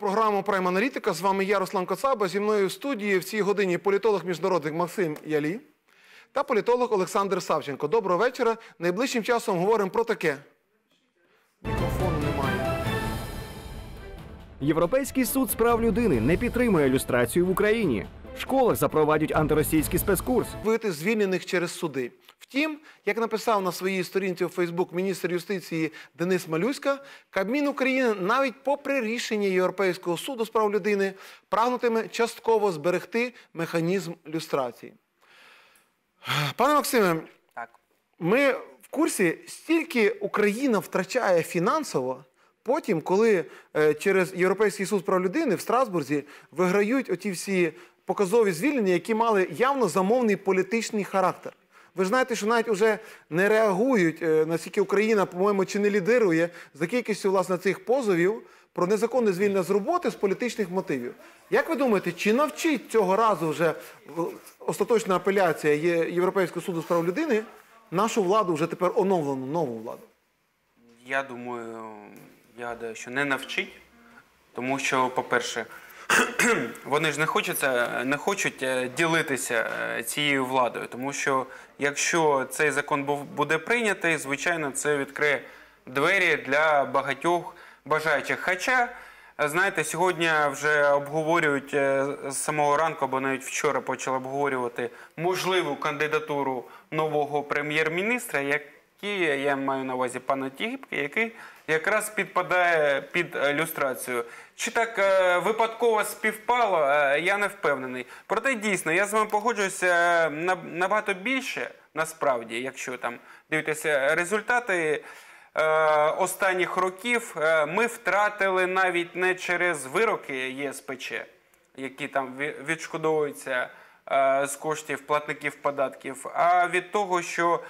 Продовжуємо програму «Прайм-аналітика». З вами я, Руслан Коцаба. Зі мною в студії в цій годині політолог-міжнародник Максим Ялі та політолог Олександр Савченко. Доброго вечора. Найближчим часом говоримо про таке. Мікрофону немає. Європейський суд з прав людини не підтримує люстрацію в Україні. В школах запровадять антиросійський спецкурс. Вийти звільнених через суди. Втім, як написав на своїй сторінці у Фейсбук міністр юстиції Денис Малюська, Кабмін України навіть попри рішення Європейського суду з прав людини прагнутиме частково зберегти механізм люстрації. Пане Максиме, ми в курсі, стільки Україна втрачає фінансово, потім, коли через Європейський суд з прав людини в Страсбурзі виграють оті всі показові звільнення, які мали явно замовний політичний характер. Ви ж знаєте, що навіть вже не реагують, наскільки Україна, по-моєму, чи не лідирує за кількістю, власне, цих позовів про незаконне звільнення з роботи з політичних мотивів. Як ви думаєте, чи навчить цього разу вже остаточна апеляція Європейського суду з прав людини нашу владу, вже тепер оновлену, нову владу? Я думаю, я гадаю, що не навчить, тому що, по-перше, вони ж не хочуть ділитися цією владою, тому що якщо цей закон буде прийнятий, звичайно, це відкриє двері для багатьох бажаючих. Хоча, знаєте, сьогодні вже обговорюють з самого ранку, або навіть вчора почали обговорювати можливу кандидатуру нового прем'єр-міністра, який, я маю на увазі пана Тігіпка, який якраз підпадає під люстрацію. Чи так випадково співпало, я не впевнений. Проте дійсно, я з вами погоджуюся набагато більше, насправді, якщо там дивитися результати останніх років, ми втратили навіть не через вироки ЄСПЧ, які там відшкодовуються з коштів платників податків, а від того, що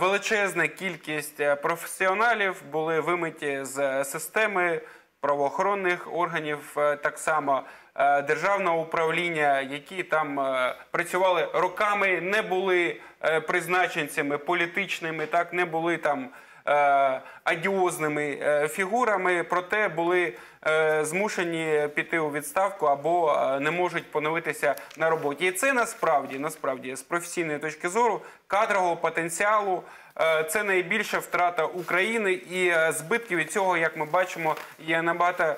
величезна кількість професіоналів були вимиті з системи правоохоронних органів, так само державного управління, які там працювали роками, не були призначенцями політичними, не були там одіозними фігурами, проте були змушені піти у відставку або не можуть поновитися на роботі. І це насправді, з професійної точки зору, кадрового потенціалу, це найбільша втрата України, і збитки від цього, як ми бачимо, є набагато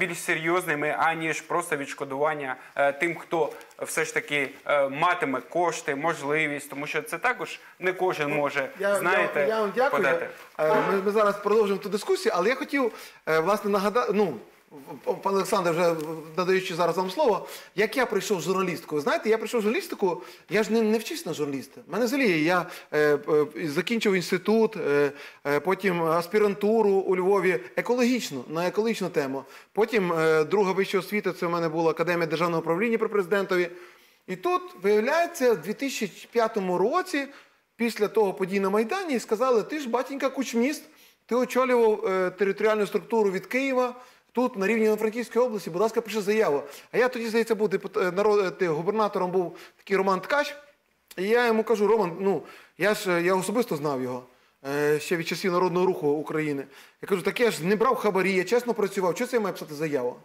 більш серйозними, аніж просто відшкодування тим, хто все ж таки матиме кошти, можливість, тому що це також не кожен може, знаєте, подати. Я вам дякую. Ми зараз продовжимо ту дискусію, але я хотів, власне, нагадати, пан Олександр, вже надаючи зараз вам слово, як я прийшов в журналістику. Ви знаєте, я прийшов в журналістику, я ж не вчився на журналіста. В мене взагалі, я закінчив інститут, потім аспірантуру у Львові, екологічну, на екологічну тему. Потім друга вища освіта, це в мене була Академія державного управління при президентові. І тут, виявляється, в 2005 році, після того подій на Майдані, сказали, ти ж, батенька, кучміст, ти очолював територіальну структуру від Києва, тут, на рівні Івано-Франківської області, будь ласка, пиши заяву. А я тоді, здається, був губернатором, був такий Роман Ткач. І я йому кажу, Роман, я особисто знав його, ще від часів Народного руху України. Я кажу, так я ж не брав хабарі, я чесно працював, чого це я маю писати заяву?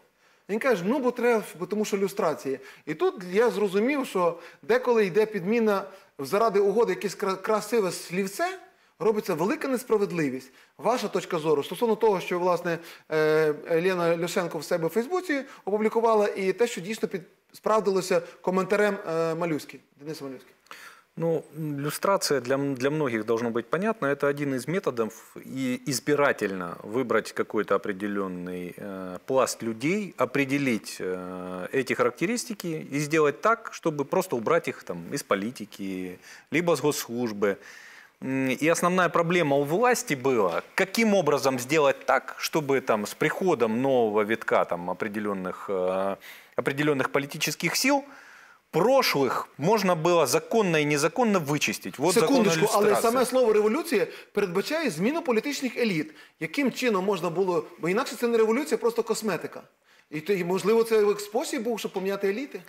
Він каже, бо треба, тому що люстрація. І тут я зрозумів, що деколи йде підміна заради угоди, якесь красиве слівце, робиться велика несправедливість. Ваша точка зору стосовно того, що, власне, Лена Ляшенко в себе в Фейсбуці опублікувала, і те, що дійсно справдилося коментарем Дениса Малюськи. Люстрация для многих должно быть понятна. Это один из методов и избирательно выбрать какой-то определенный пласт людей, определить эти характеристики и сделать так, чтобы просто убрать их из политики, либо с госслужбы. И основная проблема у власти была, каким образом сделать так, чтобы с приходом нового витка определенных политических сил прошлых можно было законно и незаконно вычистить. Секундочку, але саме слово «революція» передбачає зміну політичних еліт. Яким чином можна було, бо інакше це не революція, просто косметика. І, можливо, це спосіб був, щоб поміняти еліти?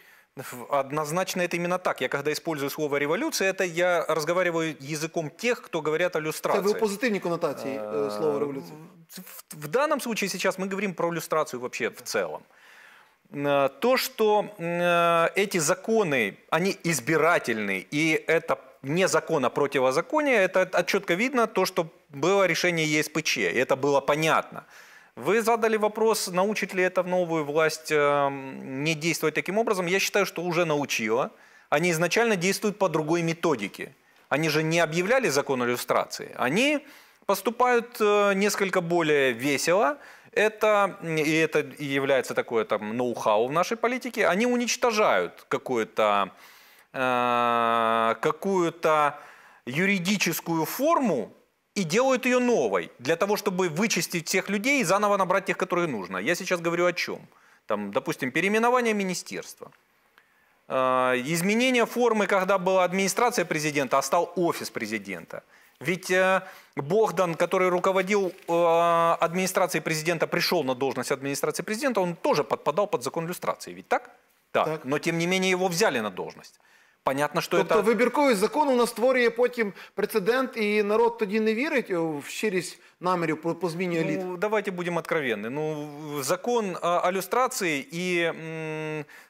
Однозначно это именно так. Я когда использую слово «революция», это я разговариваю языком тех, кто говорят о люстрации. Это вы позитивные коннотации слова «революция». В данном случае сейчас мы говорим про люстрацию вообще в целом. То, что эти законы, они избирательны, и это не закон, а противозаконие, это четко видно, то, что было решение ЕСПЧ, и это было понятно. Вы задали вопрос, научит ли это новую власть не действовать таким образом. Я считаю, что уже научила. Они изначально действуют по другой методике. Они же не объявляли закон о люстрации. Они поступают несколько более весело. Это и является такое ноу-хау в нашей политике. Они уничтожают какую-то юридическую форму, и делают ее новой, для того, чтобы вычистить всех людей и заново набрать тех, которые нужно. Я сейчас говорю о чем? Допустим, переименование министерства. Изменение формы, когда была администрация президента, а стал офис президента. Ведь Богдан, который руководил администрацией президента, пришел на должность администрации президента, он тоже подпадал под закон люстрации. Ведь так? Так. Но тем не менее его взяли на должность. Понятно, что тобто, вибірковий закон у нас створює потім прецедент, і народ тоді не вірить в щирість намірів по зміні еліт? Ну, давайте будем откровенны. Ну, закон о люстрации и,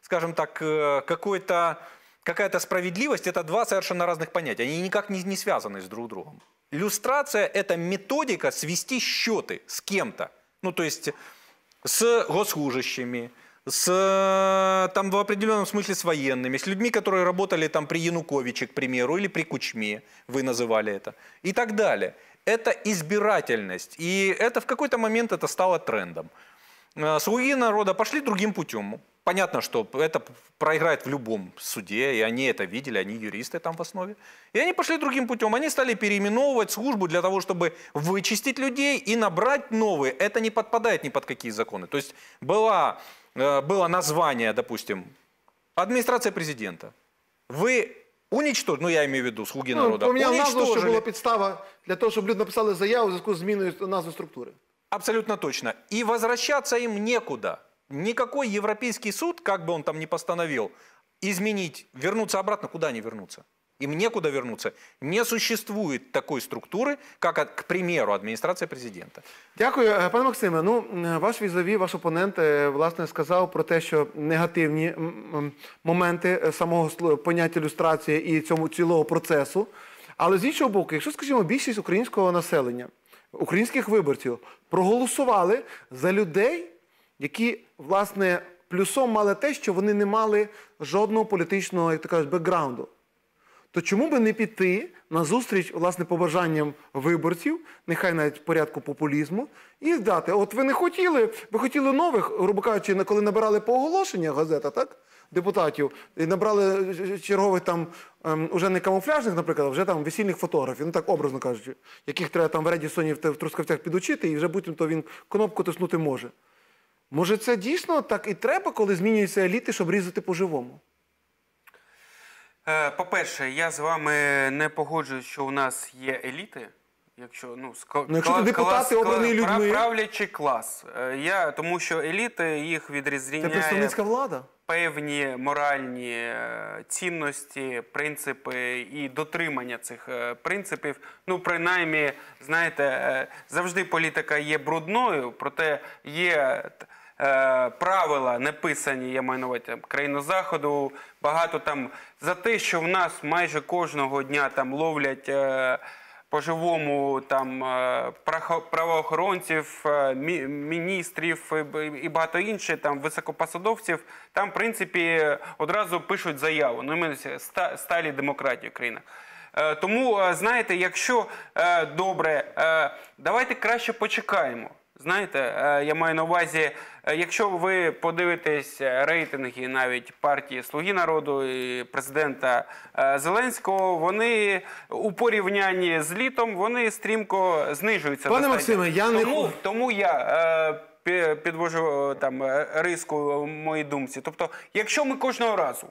скажем так, какая-то справедливость – это два совершенно разных понятия. Они никак не связаны с друг другом. Люстрация – это методика свести счеты с кем-то. Ну, то есть с госслужащими, в определенном смысле с военными, с людьми, которые работали при Януковиче, к примеру, или при Кучме, вы называли это, и так далее. Это избирательность, и это в какой-то момент это стало трендом. Слуги народа пошли другим путем. Понятно, что это проиграет в любом суде, и они это видели, они юристы там в основе. И они пошли другим путем, они стали переименовывать службу для того, чтобы вычистить людей и набрать новые. Это не подпадает ни под какие законы. То есть было название, допустим, администрация президента. Вы уничтожили, ну я имею в виду слуги народа, уничтожили. Назву, что была подстава для того, чтобы люди написали заяву в связи с изменой назвы структуры. Абсолютно точно. И возвращаться им некуда. Никакой европейский суд, как бы он там ни постановил, изменить, вернуться обратно, куда они вернутся? Им некуда вернуться. Не существует такой структуры, как, к примеру, администрация президента. Дякую, пане Максиме. Ну, ваш візаві, ваш опонент, власне, сказав про те, що негативні моменти самого поняття люстрації і цього цілого процесу. Але з іншого боку, якщо, скажімо, більшість українського населення, українських виборців проголосували за людей, які, власне, плюсом мали те, що вони не мали жодного політичного, як то кажуть, бекграунду, то чому би не піти назустріч, власне, побажанням виборців, нехай навіть в порядку популізму, і дати. От ви не хотіли, ви хотіли нових, грубо кажучи, коли набирали по оголошеннях газета, так, депутатів, і набрали чергових там, уже не камуфляжних, наприклад, а вже там весільних фотографів, ну так образно кажучи, яких треба там в Редісоні в Трускавцях підучити, і вже будь-то він кнопку тиснути може. Може це дійсно так і треба, коли змінюються еліти, щоб різати по-живому? По-перше, я з вами не погоджуюсь, що у нас є еліти, якщо це депутати, обрані людьми. Правлячий клас, тому що еліти, їх відрізняє певні моральні цінності, принципи і дотримання цих принципів. Ну, принаймні, знаєте, завжди політика є брудною, проте є правила написані, я маю на увазі, країну Заходу, багато там за те, що в нас майже кожного дня там ловлять по-живому там правоохоронців, міністрів і багато інших там високопосадовців, там в принципі одразу пишуть заяву. Ну, ми сталі демократією країна. Тому, знаєте, якщо добре, давайте краще почекаємо. Знаєте, я маю на увазі, якщо ви подивитесь рейтинги навіть партії «Слуги народу» і президента Зеленського, вони у порівнянні з літом, вони стрімко знижуються. Пане Максиме, я не... Тому я підвожу риску в моїй думці. Тобто, якщо ми кожного разу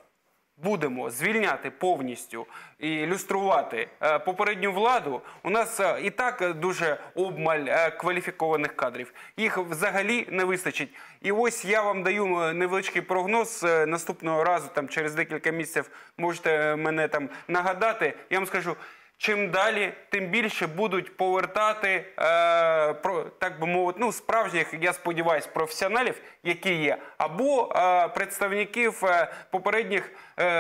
будемо звільняти повністю і люструвати попередню владу, у нас і так дуже обмаль кваліфікованих кадрів. Їх взагалі не вистачить. І ось я вам даю невеличкий прогноз. Наступного разу, там, через декілька місяців, можете мене там нагадати. Я вам скажу, чим далі, тим більше будуть повертати, так би мовити, ну, справжніх, я сподіваюся, професіоналів, які є, або представників попередніх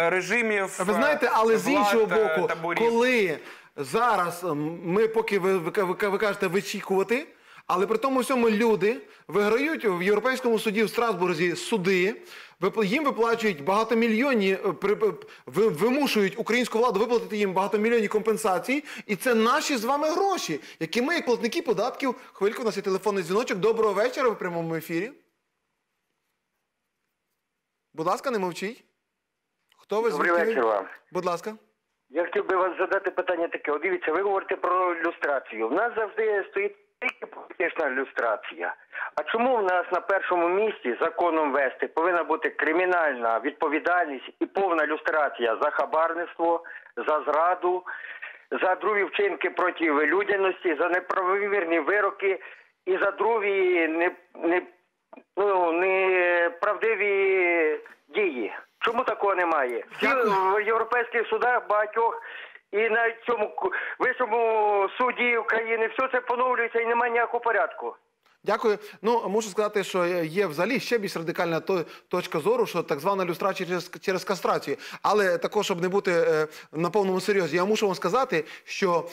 режимів. Ви знаєте, але з іншого боку, коли зараз ми, поки ви кажете, вичікувати, але при тому всьому люди виграють в Європейському суді в Страсбурзі суди, їм виплачують багатомільйонні, вимушують українську владу виплатити їм багатомільйонні компенсації. І це наші з вами гроші, які ми, як платники податків, хвильку, у нас є телефонний дзвіночок. Доброго вечора, ви в прямому ефірі. Будь ласка, не мовчіть. Хто ви? Добрий вечір вам. Будь ласка. Я хотів би вас задати питання таке. От дивіться, ви говорите про люстрацію. У нас завжди стоїть тільки політична люстрація. А чому в нас на першому місці законом вести повинна бути кримінальна відповідальність і повна люстрація за хабарництво, за зраду, за другі вчинки проти людяності, за неправомірні вироки і за другі неправдиві дії? Чому такого немає? Всі в європейських судах багатьох і навіть в цьому вищому суді України все це поновлюється і немає ніякого порядку. Дякую. Ну, мушу сказати, що є взагалі ще більш радикальна точка зору, що так звана люстрація через кастрацію. Але також, щоб не бути на повному серйозі, я мушу вам сказати, що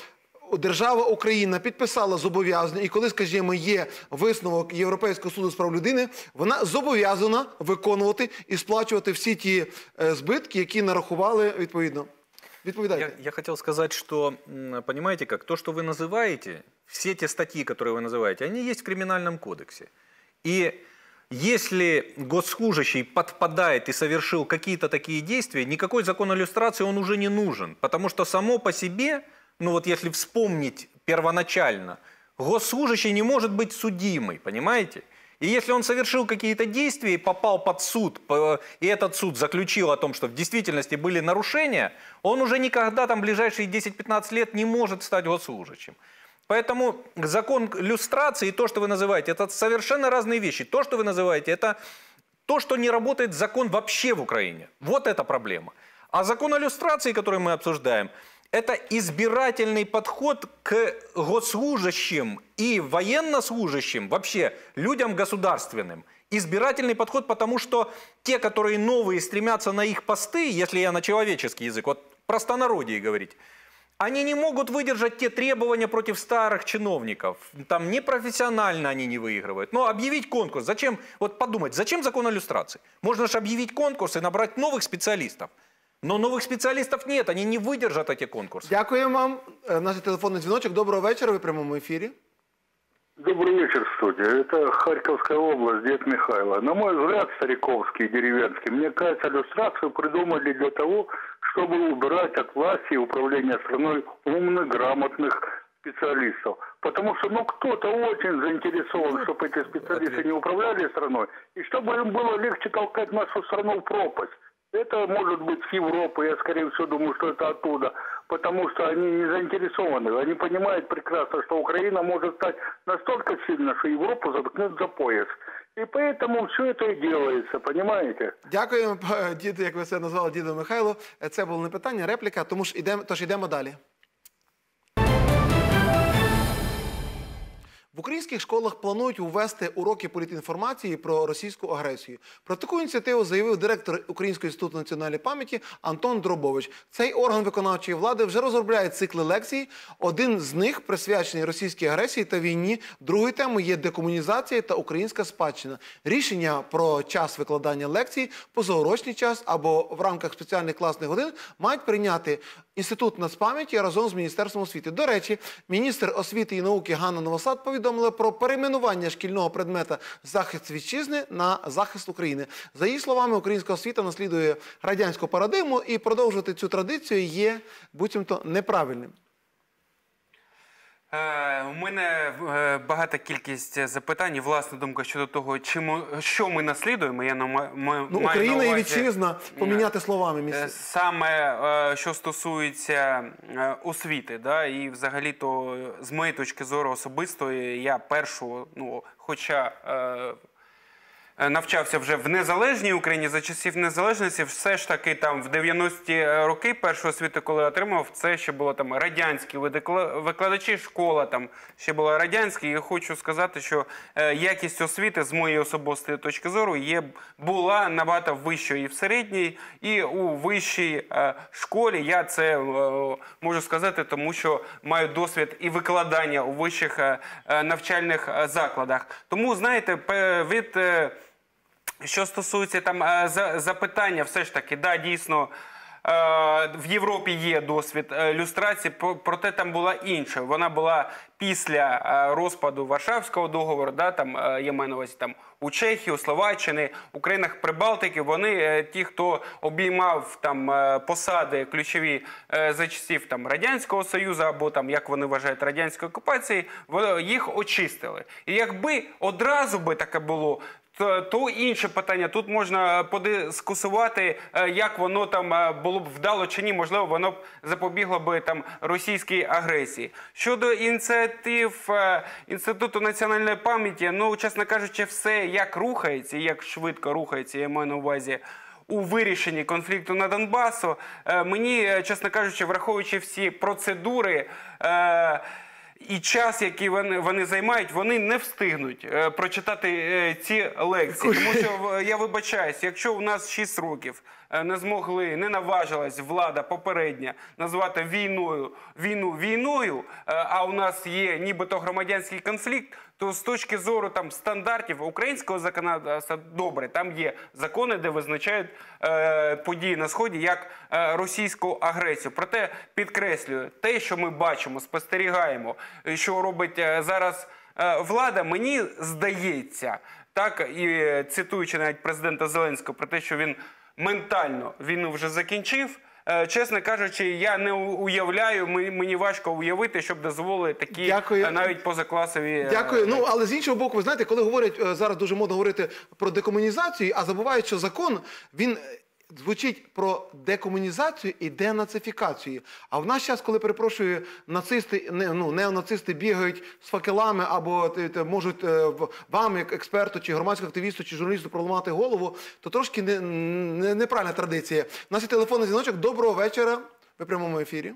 держава Україна підписала зобов'язання, і коли, скажімо, є висновок Європейського суду з прав людини, вона зобов'язана виконувати і сплачувати всі ті збитки, які нарахували відповідно. Я хотел сказать, что, понимаете как, то, что вы называете, все те статьи, которые вы называете, они есть в Криминальном кодексе. И если госслужащий подпадает и совершил какие-то такие действия, никакой закон о люстрации он уже не нужен. Потому что само по себе, ну вот если вспомнить первоначально, госслужащий не может быть судимый, понимаете? И если он совершил какие-то действия и попал под суд, и этот суд заключил о том, что в действительности были нарушения, он уже никогда там в ближайшие 10-15 лет не может стать госслужащим. Поэтому закон люстрации и то, что вы называете, это совершенно разные вещи. То, что вы называете, это то, что не работает закон вообще в Украине. Вот это проблема. А закон о люстрации, который мы обсуждаем, это избирательный подход к госслужащим и военнослужащим, вообще людям государственным. Избирательный подход, потому что те, которые новые, стремятся на их посты, если я на человеческий язык, вот простонародье говорить, они не могут выдержать те требования против старых чиновников. Там непрофессионально они не выигрывают. Но объявить конкурс, зачем, вот подумать, зачем закон о люстрации? Можно же объявить конкурс и набрать новых специалистов. Но новых специалистов нет, они не выдержат эти конкурсы. Дякую вам. Наш телефонный звоночек. Доброго вечера, вы в прямом эфире. Добрый вечер, студия. Это Харьковская область, Дед Михайло. На мой взгляд, стариковский, деревенский, мне кажется, иллюстрацию придумали для того, чтобы убирать от власти и управления страной умных, грамотных специалистов. Потому что, ну, кто-то очень заинтересован, чтобы эти специалисты не управляли страной, и чтобы им было легче толкать нашу страну в пропасть. Это может быть с Европы, я скорее всего думаю, что это оттуда, потому что они не заинтересованы, они понимают прекрасно, что Украина может стать настолько сильно, что Европу заткнут за пояс. И поэтому все это и делается, понимаете? Дякую, діду, як ви це назвали, діду Михайло. Це було не питання, репліка, тож йдемо далі. В українських школах планують ввести уроки політінформації про російську агресію. Про таку ініціативу заявив директор Українського інституту національної пам'яті Антон Дробович. Цей орган виконавчої влади вже розробляє цикли лекцій. Один з них присвячений російській агресії та війні. Другою темою є декомунізація та українська спадщина. Рішення про час викладання лекцій, позаурочний час або в рамках спеціальних класних годин мають прийняти Інститут нацпам'яті разом з Міністерством освіти. До речі, міністр освіти і науки Ганна Новосад повідомила про перейменування шкільного предмета «Захист вітчизни» на «Захист України». За її словами, українська освіта наслідує радянську парадигму і продовжувати цю традицію є буцімто неправильним. У мене багата кількість запитань і власна думка щодо того, що ми наслідуємо. Україна і вітчизна, поміняти словами. Саме, що стосується освіти. І взагалі-то, з моєї точки зору особистої, я першу, хоча навчався вже в незалежній Україні, за часів незалежності, все ж таки там в 90-ті роки першу освіту, коли отримав, це ще було там радянські викладачі, школа там ще була радянська. І хочу сказати, що якість освіти з моєї особистої точки зору була набагато вищою і в середній, і у вищій школі. Я це можу сказати, тому що маю досвід і викладання у вищих навчальних закладах. Тому, знаєте, від... Що стосується там запитання, все ж таки, да, дійсно, в Європі є досвід люстрації, проте там була інша. Вона була після розпаду Варшавського договору, я маю на увазі у Чехії, у Словаччині, у країнах Прибалтики. Вони, ті, хто обіймав посади ключові за часів Радянського Союзу, або, як вони вважають, радянської окупації, їх очистили. І якби одразу би таке було, то інше питання. Тут можна подискусувати, як воно було б вдало чи ні. Можливо, воно б запобігло б російській агресії. Щодо ініціатив Інституту національної пам'яті, чесно кажучи, все як рухається, як швидко рухається, я маю на увазі, у вирішенні конфлікту на Донбасу. Мені, чесно кажучи, враховуючи всі процедури, і час, який вони займають, вони не встигнуть прочитати ці лекції. Тому що, я вибачаюсь, якщо у нас 6 років не змогли, не наважилась влада попередня назвати війну війною, а у нас є нібито громадянський конфлікт, то з точки зору стандартів українського законодавства, добре, там є закони, де визначають події на Сході як російську агресію. Проте, підкреслюю, те, що ми бачимо, спостерігаємо, що робить зараз влада, мені здається, так, і цитуючи навіть президента Зеленського про те, що він ментально війну вже закінчив, чесно кажучи, я не уявляю, мені важко уявити, щоб дозволили такі навіть позакласові... Дякую. Ну, але з іншого боку, ви знаєте, коли говорять, зараз дуже модно говорити про декомунізацію, а забувають, що закон, він... звучить про декомунізацію і денацифікацію. А в наш час, коли, перепрошую, неонацисти бігають з факелами або можуть вам, як експерту, чи громадському активісту, чи журналісту проламати голову, то трошки неправильна традиція. У нас є телефонний дзвіночок. Доброго вечора. Ви в прямому ефірі.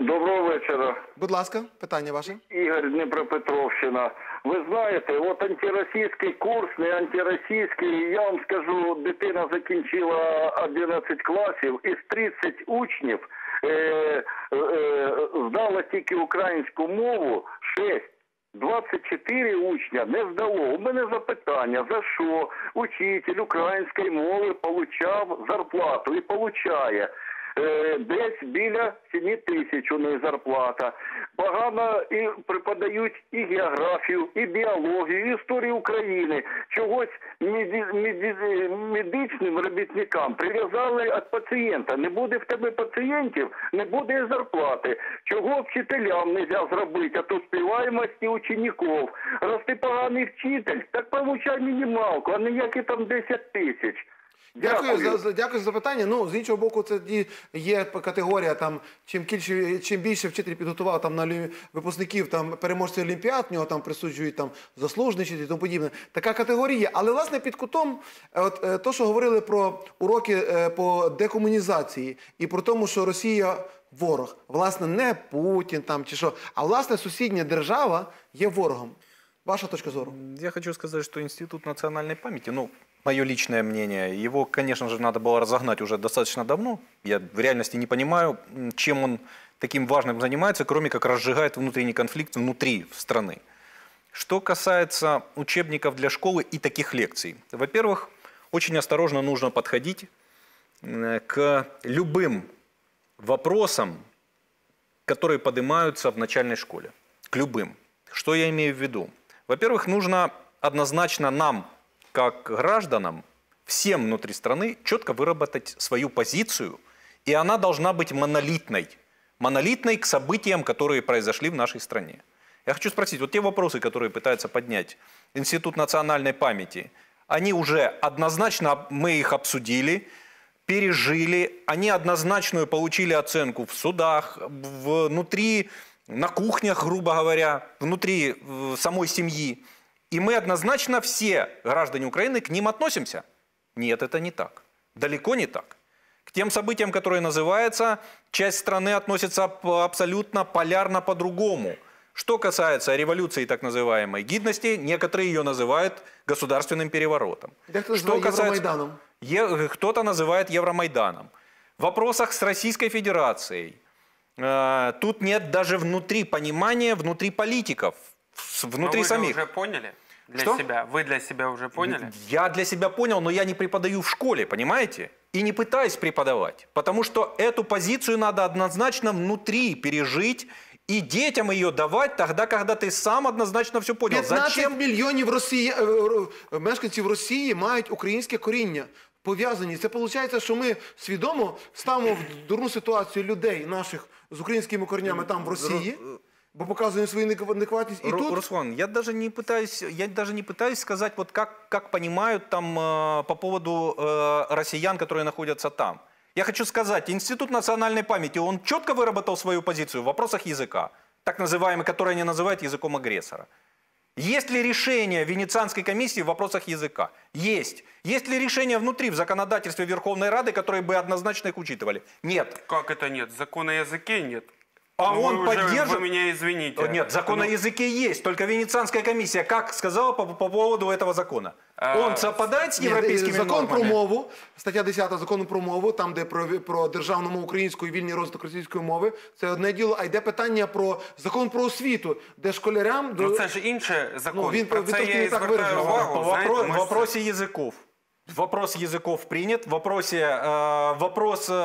Доброго вечора. Будь ласка, питання ваше. Ігор, Дніпропетровщина. Вы знаете, вот антироссийский курс, не антироссийский, я вам скажу, дитина закінчила 11 классов, из 30 учнів здала тільки українську мову 6. 24 учня не здало. У мене запитання, за що учитель української мови получав зарплату і получає. Десь біля 7 тисяч у неї зарплата. Погано і преподають і географію, і біологію, і історію України. Чогось медичним робітникам прив'язали від пацієнта. Не буде в тебе пацієнтів, не буде і зарплати. Чого вчителям не можна зробити, а то співаємості учнів. Раз ти поганий вчитель, так получай мінімалку, а не які там 10 тисяч. Дякую за запитання. Ну, з іншого боку, це є категорія, чим більше вчитель підготував на випускників, переможців олімпіад, в нього присуджують заслужений і тому подібне. Така категорія. Але, власне, під кутом, то, що говорили про уроки по декомунізації і про тому, що Росія ворог. Власне, не Путін чи що, а, власне, сусідня держава є ворогом. Ваша точка зору? Я хочу сказати, що Інститут національної пам'яті, мое личное мнение, его, конечно же, надо было разогнать уже достаточно давно. Я в реальности не понимаю, чем он таким важным занимается, кроме как разжигает внутренний конфликт внутри страны. Что касается учебников для школы и таких лекций. Во-первых, очень осторожно нужно подходить к любым вопросам, которые поднимаются в начальной школе. К любым. Что я имею в виду? Во-первых, нужно однозначно нам, как гражданам, всем внутри страны четко выработать свою позицию, и она должна быть монолитной. монолитной к событиям, которые произошли в нашей стране. Я хочу спросить, вот те вопросы, которые пытаются поднять Институт национальной памяти, они уже однозначно, мы их обсудили, пережили, они однозначную получили оценку в судах, внутри, на кухнях, грубо говоря, внутри самой семьи. И мы однозначно все граждане Украины к ним относимся. Нет, это не так. Далеко не так. К тем событиям, которые называются, часть страны относится абсолютно полярно по-другому. Что касается революции так называемой гидности, некоторые ее называют государственным переворотом. Что касается... Кто-то называет Евромайданом. В вопросах с Российской Федерацией тут нет даже внутри понимания, внутри политиков, внутри самих. Вы уже поняли для себя? Вы для себя уже поняли? Я для себя понял, но я не преподаю в школе, понимаете? И не пытаюсь преподавать, потому что эту позицию надо однозначно внутри пережить и детям ее давать тогда, когда ты сам однозначно все понял. 15 мільйонів мешканців Росії мають українське коріння. Пов'язані. Це виходить, що ми свідомо ставимо в дурну ситуацію людей наших з українськими корнями там в Росії, бо показуємо свою неадекватність і тут... Руслан, я даже не пытаюсь сказать, вот как понимают там по поводу россиян, которые находятся там. Я хочу сказать, Институт национальной памяти, он четко выработал свою позицию в вопросах языка, так называемый, который они называют языком агрессора. Есть ли решение Венецианской комиссии в вопросах языка? Есть. Есть ли решение внутри, в законодательстве Верховной Рады, которые бы однозначно их учитывали? Нет. Как это нет? Закон о языке нет. А ну, он поддерживает... Вы меня извините. Нет, закон о языке есть, только Венецианская комиссия, как сказала по поводу этого закона? Он совпадает с европейскими нормами? Закон про мову, стаття 10 закону про мову, там, де про державну мову українську і вільний розвиток російської мови, це одне діло, а йде питання про закон про освіту, де школярям... Ну це ж інше закон, про це я і звертаю увагу. Вопрос языков принят, вопрос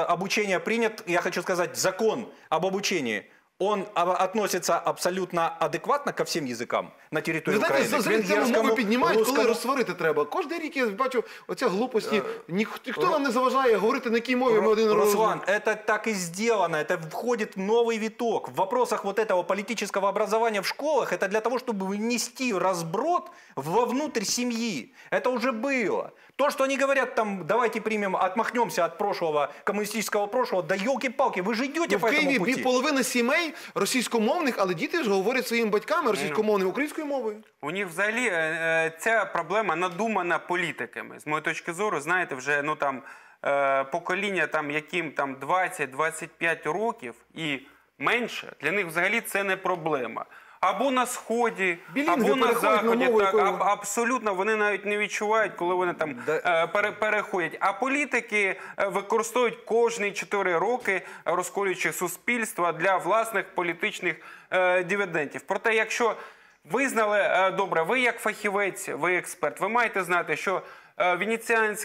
обучения принят. Я хочу сказать, закон об обучении, он относится абсолютно адекватно ко всем языкам на территории Украины. Знаете, за эту мову поднимают, когда рассварить треба. Каждый рік я вижу эти глупости. Никто нам не заважает говорить, на какой мове мы один раз. Руслан, это так и сделано, это входит в новый виток. В вопросах вот этого политического образования в школах, это для того, чтобы внести разброд вовнутрь семьи. Это уже было. То, что они говорят, там, давайте примем, отмахнемся от прошлого, коммунистического прошлого, да елки-палки, вы же идете по этому пути. В Киеве половина семей російськомовних, але діти ж говорять своїм батькам російськомовною, українською мовою. У них взагалі ця проблема надумана політиками. З моєї точки зору, знаєте, вже, ну, там, покоління, там, яким, там, 20-25 років і менше, для них взагалі це не проблема. Або на Сході, або на Заході, абсолютно вони навіть не відчувають, коли вони там переходять. А політики використовують кожні 4 роки, розколюючи суспільство для власних політичних дивідендів. Проте, якщо визнали, добре, ви як фахівець, ви експерт, ви маєте знати, що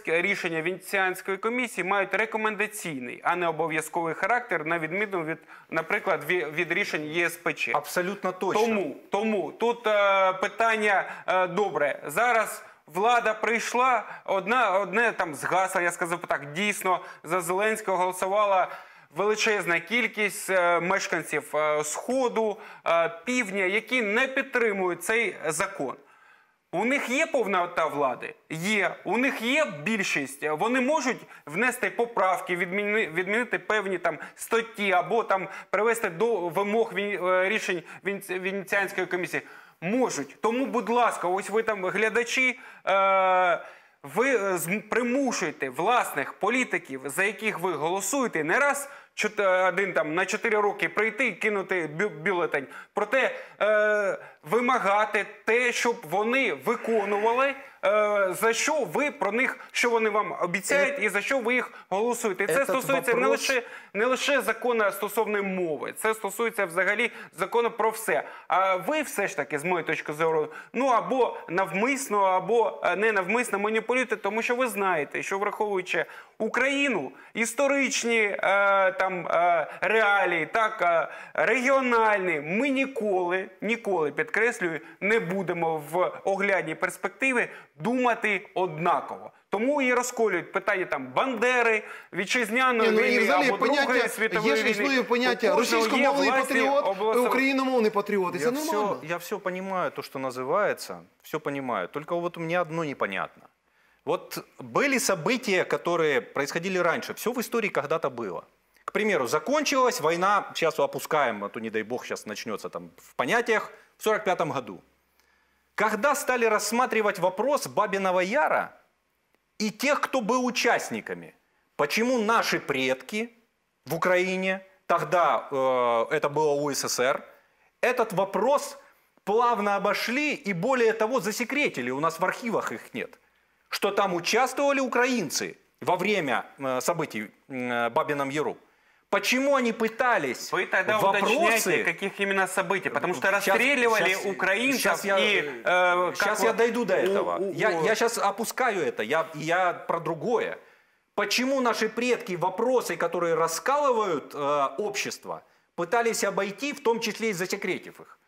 рішення Венеціанської комісії мають рекомендаційний, а не обов'язковий характер, на відміну від, наприклад, від рішень ЄСПЧ. Абсолютно точно. Тому тут питання добре. Зараз влада прийшла, одне там згасла, я сказав так, дійсно, за Зеленського голосувала величезна кількість мешканців Сходу, Півдня, які не підтримують цей закон. У них є повнота влади? Є. У них є більшість? Вони можуть внести поправки, відмінити певні статті або привести до вимог рішень Венеціанської комісії? Можуть. Тому, будь ласка, ось ви там глядачі, ви примушуєте власних політиків, за яких ви голосуєте, не раз один на 4 роки прийти і кинути бюлетень. Проте вимагати те, щоб вони виконували, за що ви про них, що вони вам обіцяють і за що ви їх голосуєте. І це стосується не лише закону стосовної мови, це стосується взагалі закону про все. А ви все ж таки, з моєї точки зору, ну або навмисно, або ненавмисно маніпулюєте, тому що ви знаєте, що враховуючи Україну, історичні реалії, так, регіональні, ми ніколи, підкреслюю, не будемо в оглядній перспективі думати однаково. Тому і розколюють питання там Бандери, Вітчизняної війни або Другої світової війни. Є ж існує поняття російськомовний патріот, україномовний патріот. Це нормально. Я все понимаю, то, что называется, все понимаю. Только вот у меня одно непонятно. Вот были события, которые происходили раньше. Все в истории когда-то было. К примеру, закончилась война, сейчас опускаем, а то не дай бог сейчас начнется там в понятиях, в 1945 году. Когда стали рассматривать вопрос Бабиного Яра и тех, кто был участниками. Почему наши предки в Украине, тогда это было УССР, этот вопрос плавно обошли и более того засекретили, у нас в архивах их нет, что там участвовали украинцы во время событий в Бабином Яру. Почему они пытались вопросы... Вы тогда уточняете, каких именно событий, потому что расстреливали украинцев и... Сейчас я дойду до этого. Я сейчас опускаю это, я про другое. Почему наши предки вопросы, которые раскалывают общество, пытались обойти, в том числе и засекретив их?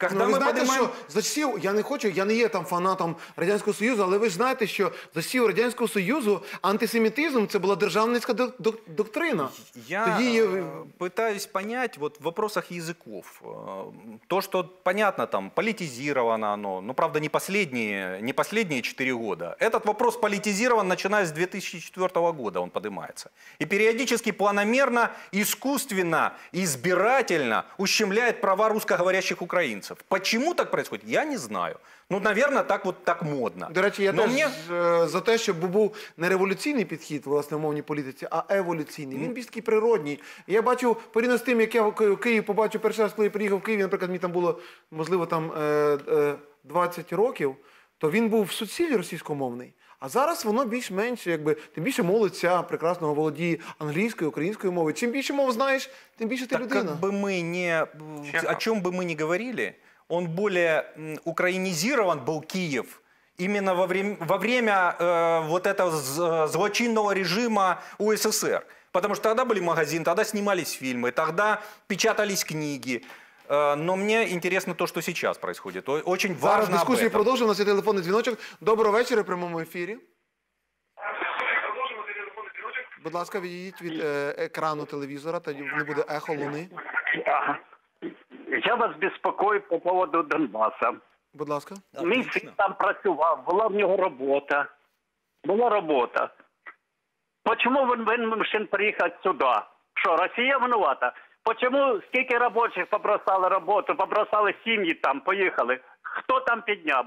Когда ви знаєте, що за часів, я не є там фанатом Радянського Союзу, але ви ж знаєте, що за часів Радянського Союзу антисемітизм – це була державницька доктрина. Я пытаюсь понять вот в вопросах языков. То, что понятно, там, политизировано оно, но, правда, не последние 4 года. Этот вопрос политизирован, начиная с 2004 года он поднимается. И периодически планомерно, искусственно, избирательно ущемляет права русскоговорящих украинцев. Почему так происходит, я не знаю. Ну, наверное, так вот так модно. До речі, я теж за те, щоб був не революційний підхід, власне, в мовній політиці, а еволюційний. Він більш такий природній. Я бачу, порівняно з тим, як я в Києві побачив перший раз, коли я приїхав в Київ, наприклад, мені там було, можливо, там 20 років, то він був в суцілі російськомовний. А зараз воно більш-менш, якби, тим більше молодця прекрасного володіє англійською, українською мовою. Чим більше мов знаєш, тим більше ти людина. Так, як би ми не... О чому би ми не говорили, он более украинизирован был Киев именно во время вот этого злочинного режима УССР. Потому что тогда были магазины, тогда снимались фильмы, тогда печатались книги. Но мне интересно то, что сейчас происходит. Очень важно об этом. Дискуссию продолжим. У нас есть телефонный звоночек. Доброго вечера в прямом эфире. Будь ласка, відійдіть від екрану телевизора, тоді не буде ехо луни. Я вас беспокою по поводу Донбасса. Будь ласка. Мій син там працював, була в нього робота. Почему він приїхав сюди? Що, Росія винувата? Почему скільки робочих побросали роботу, побросали сім'ї там, поїхали? Хто там підняв?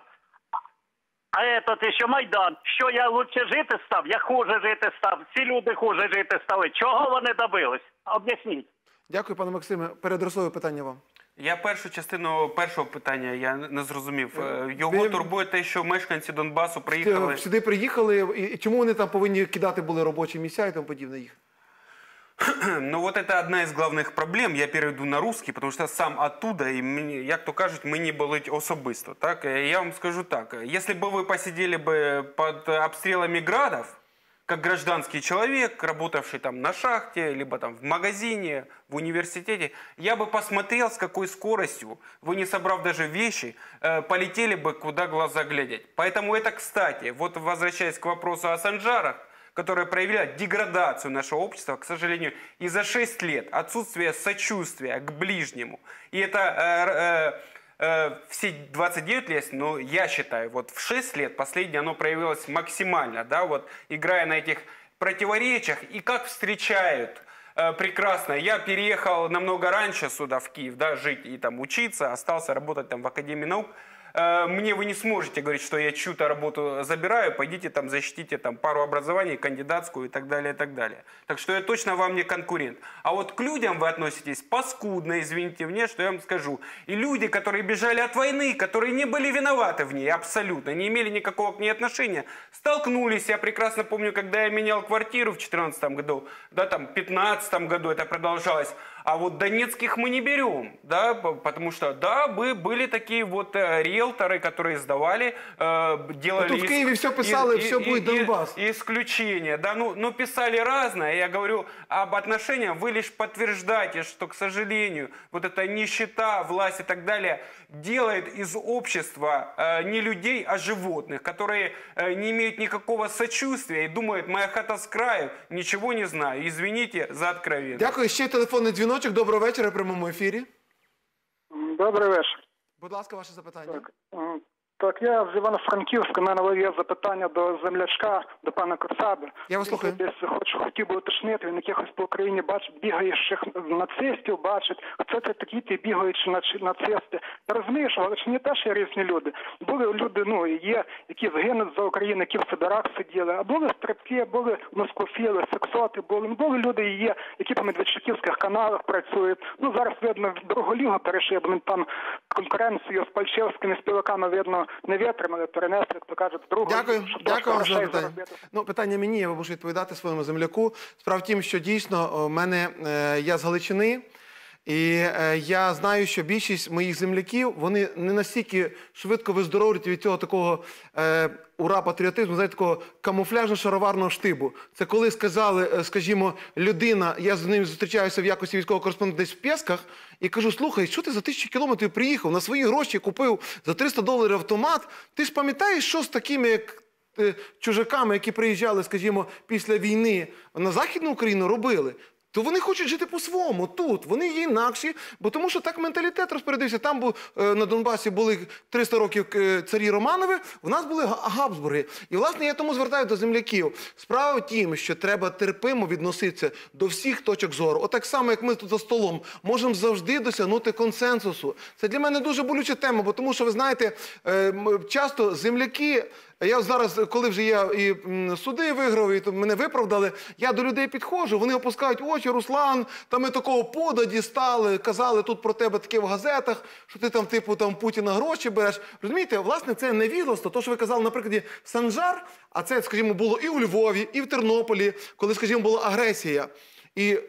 А этот ще Майдан. Що, я лучше жити став? Я хуже жити став. Всі люди хуже жити стали. Чого вони добились? Об'ясніть. Дякую, пане Максиме. Переадресую питання вам. Я першу частину першого питання я не зрозумів. Його турбує те, що мешканці Донбасу приїхали... Сюди приїхали. І чому вони там повинні кидати були робочі місця і тому подібне їх? Ну вот это одна из главных проблем, я перейду на русский, потому что сам оттуда, и мне, як то кажуть, мені болить особисто. Так? Я вам скажу так, если бы вы посидели бы под обстрелами градов, как гражданский человек, работавший там на шахте, либо там в магазине, в университете, я бы посмотрел, с какой скоростью, вы не собрав даже вещи, полетели бы, куда глаза глядеть. Поэтому это, кстати, вот возвращаясь к вопросу о Санжарах, которая проявила деградацию нашего общества, к сожалению, и за 6 лет отсутствие сочувствия к ближнему. И это все 29 лет, но я считаю, вот в 6 лет последнее оно проявилось максимально, да, вот играя на этих противоречиях и как встречают. Прекрасно. Я переехал намного раньше сюда, в Киев, да, жить и там учиться, остался работать там в Академии наук. Мне вы не сможете говорить, что я чью-то работу забираю, пойдите там защитите там пару образований, кандидатскую и так далее, и так далее. Так что я точно вам не конкурент. А вот к людям вы относитесь паскудно, извините мне, что я вам скажу. И люди, которые бежали от войны, которые не были виноваты в ней абсолютно, не имели никакого к ней отношения, столкнулись. Я прекрасно помню, когда я менял квартиру в 2014 году, да, там, в 2015 году это продолжалось. А вот донецких мы не берем, да, потому что, да, были такие вот риэлторы, которые сдавали, делали... Тут в Киеве все писало, и все будет Донбасс. Исключение, да, ну писали разное, я говорю об отношениях, вы лишь подтверждаете, что, к сожалению, вот эта нищета, власть и так далее делает из общества не людей, а животных, которые не имеют никакого сочувствия и думают, моя хата с краю, ничего не знаю, извините за откровенность. Дякую, еще телефонный дзвінок. Доброго вечора в прямому ефірі. Добрий вечір. Будь ласка, ваше запитання. Так, я з Івано-Франківська, в мене є запитання до землячка, до пана Коцаби. Я вас слухаю. Хотів би уточнити, він якихось по Україні бігаючих нацистів бачить. Це такі ті бігаючі нацисти. Ти розумієш, в Галичині теж є різні люди. Були люди, ну, є, які згинуть за Україну, які в Сибірах сиділи. А були стрибки, були москофіли, сексоти, були люди, є, які по медведчуківських каналах працюють. Ну, зараз, видно, в другу лігу перейшли, бо там конкуренцію з пальчевськими співаками, видно, не витримали, перенесли, як то кажуть, другу. Дякую вам за питання. Ну, питання мені, я мушу відповідати своєму земляку. Справа в тім, що дійсно, я з Галичини, і я знаю, що більшість моїх земляків, вони не настільки швидко виздоровлюють від цього такого ура-патріотизму, знаєте, такого камуфляжно-шароварного штибу. Це коли сказали, скажімо, людина, я з ним зустрічаюся в якості військового кореспондента десь в Пєсках, і кажу, слухай, що ти за 1000 кілометрів приїхав, на свої гроші купив за $300 автомат, ти ж пам'ятаєш, що з такими, як чужаками, які приїжджали, скажімо, після війни на Західну Україну робили? То вони хочуть жити по-своєму, тут, вони є інакші, бо тому що так менталітет розпорядився. Там на Донбасі були 300 років царі Романови, в нас були Габсбурги. І, власне, я тому звертаюся до земляків. Справа в тім, що треба терпимо відноситися до всіх точок зору. Отак само, як ми тут за столом, можемо завжди досягнути консенсусу. Це для мене дуже болюча тема, бо тому що, ви знаєте, часто земляки... Я зараз, коли вже я і суди виграв, і мене виправдали, я до людей підходжу, вони опускають очі, Руслан, та ми такого подаді стали, казали тут про тебе таке в газетах, що ти там, типу, Путіна гроші береш. Розумієте, власне, це невігластво, то, що ви казали, наприклад, Санжар, а це, скажімо, було і у Львові, і в Тернополі, коли, скажімо, була агресія. І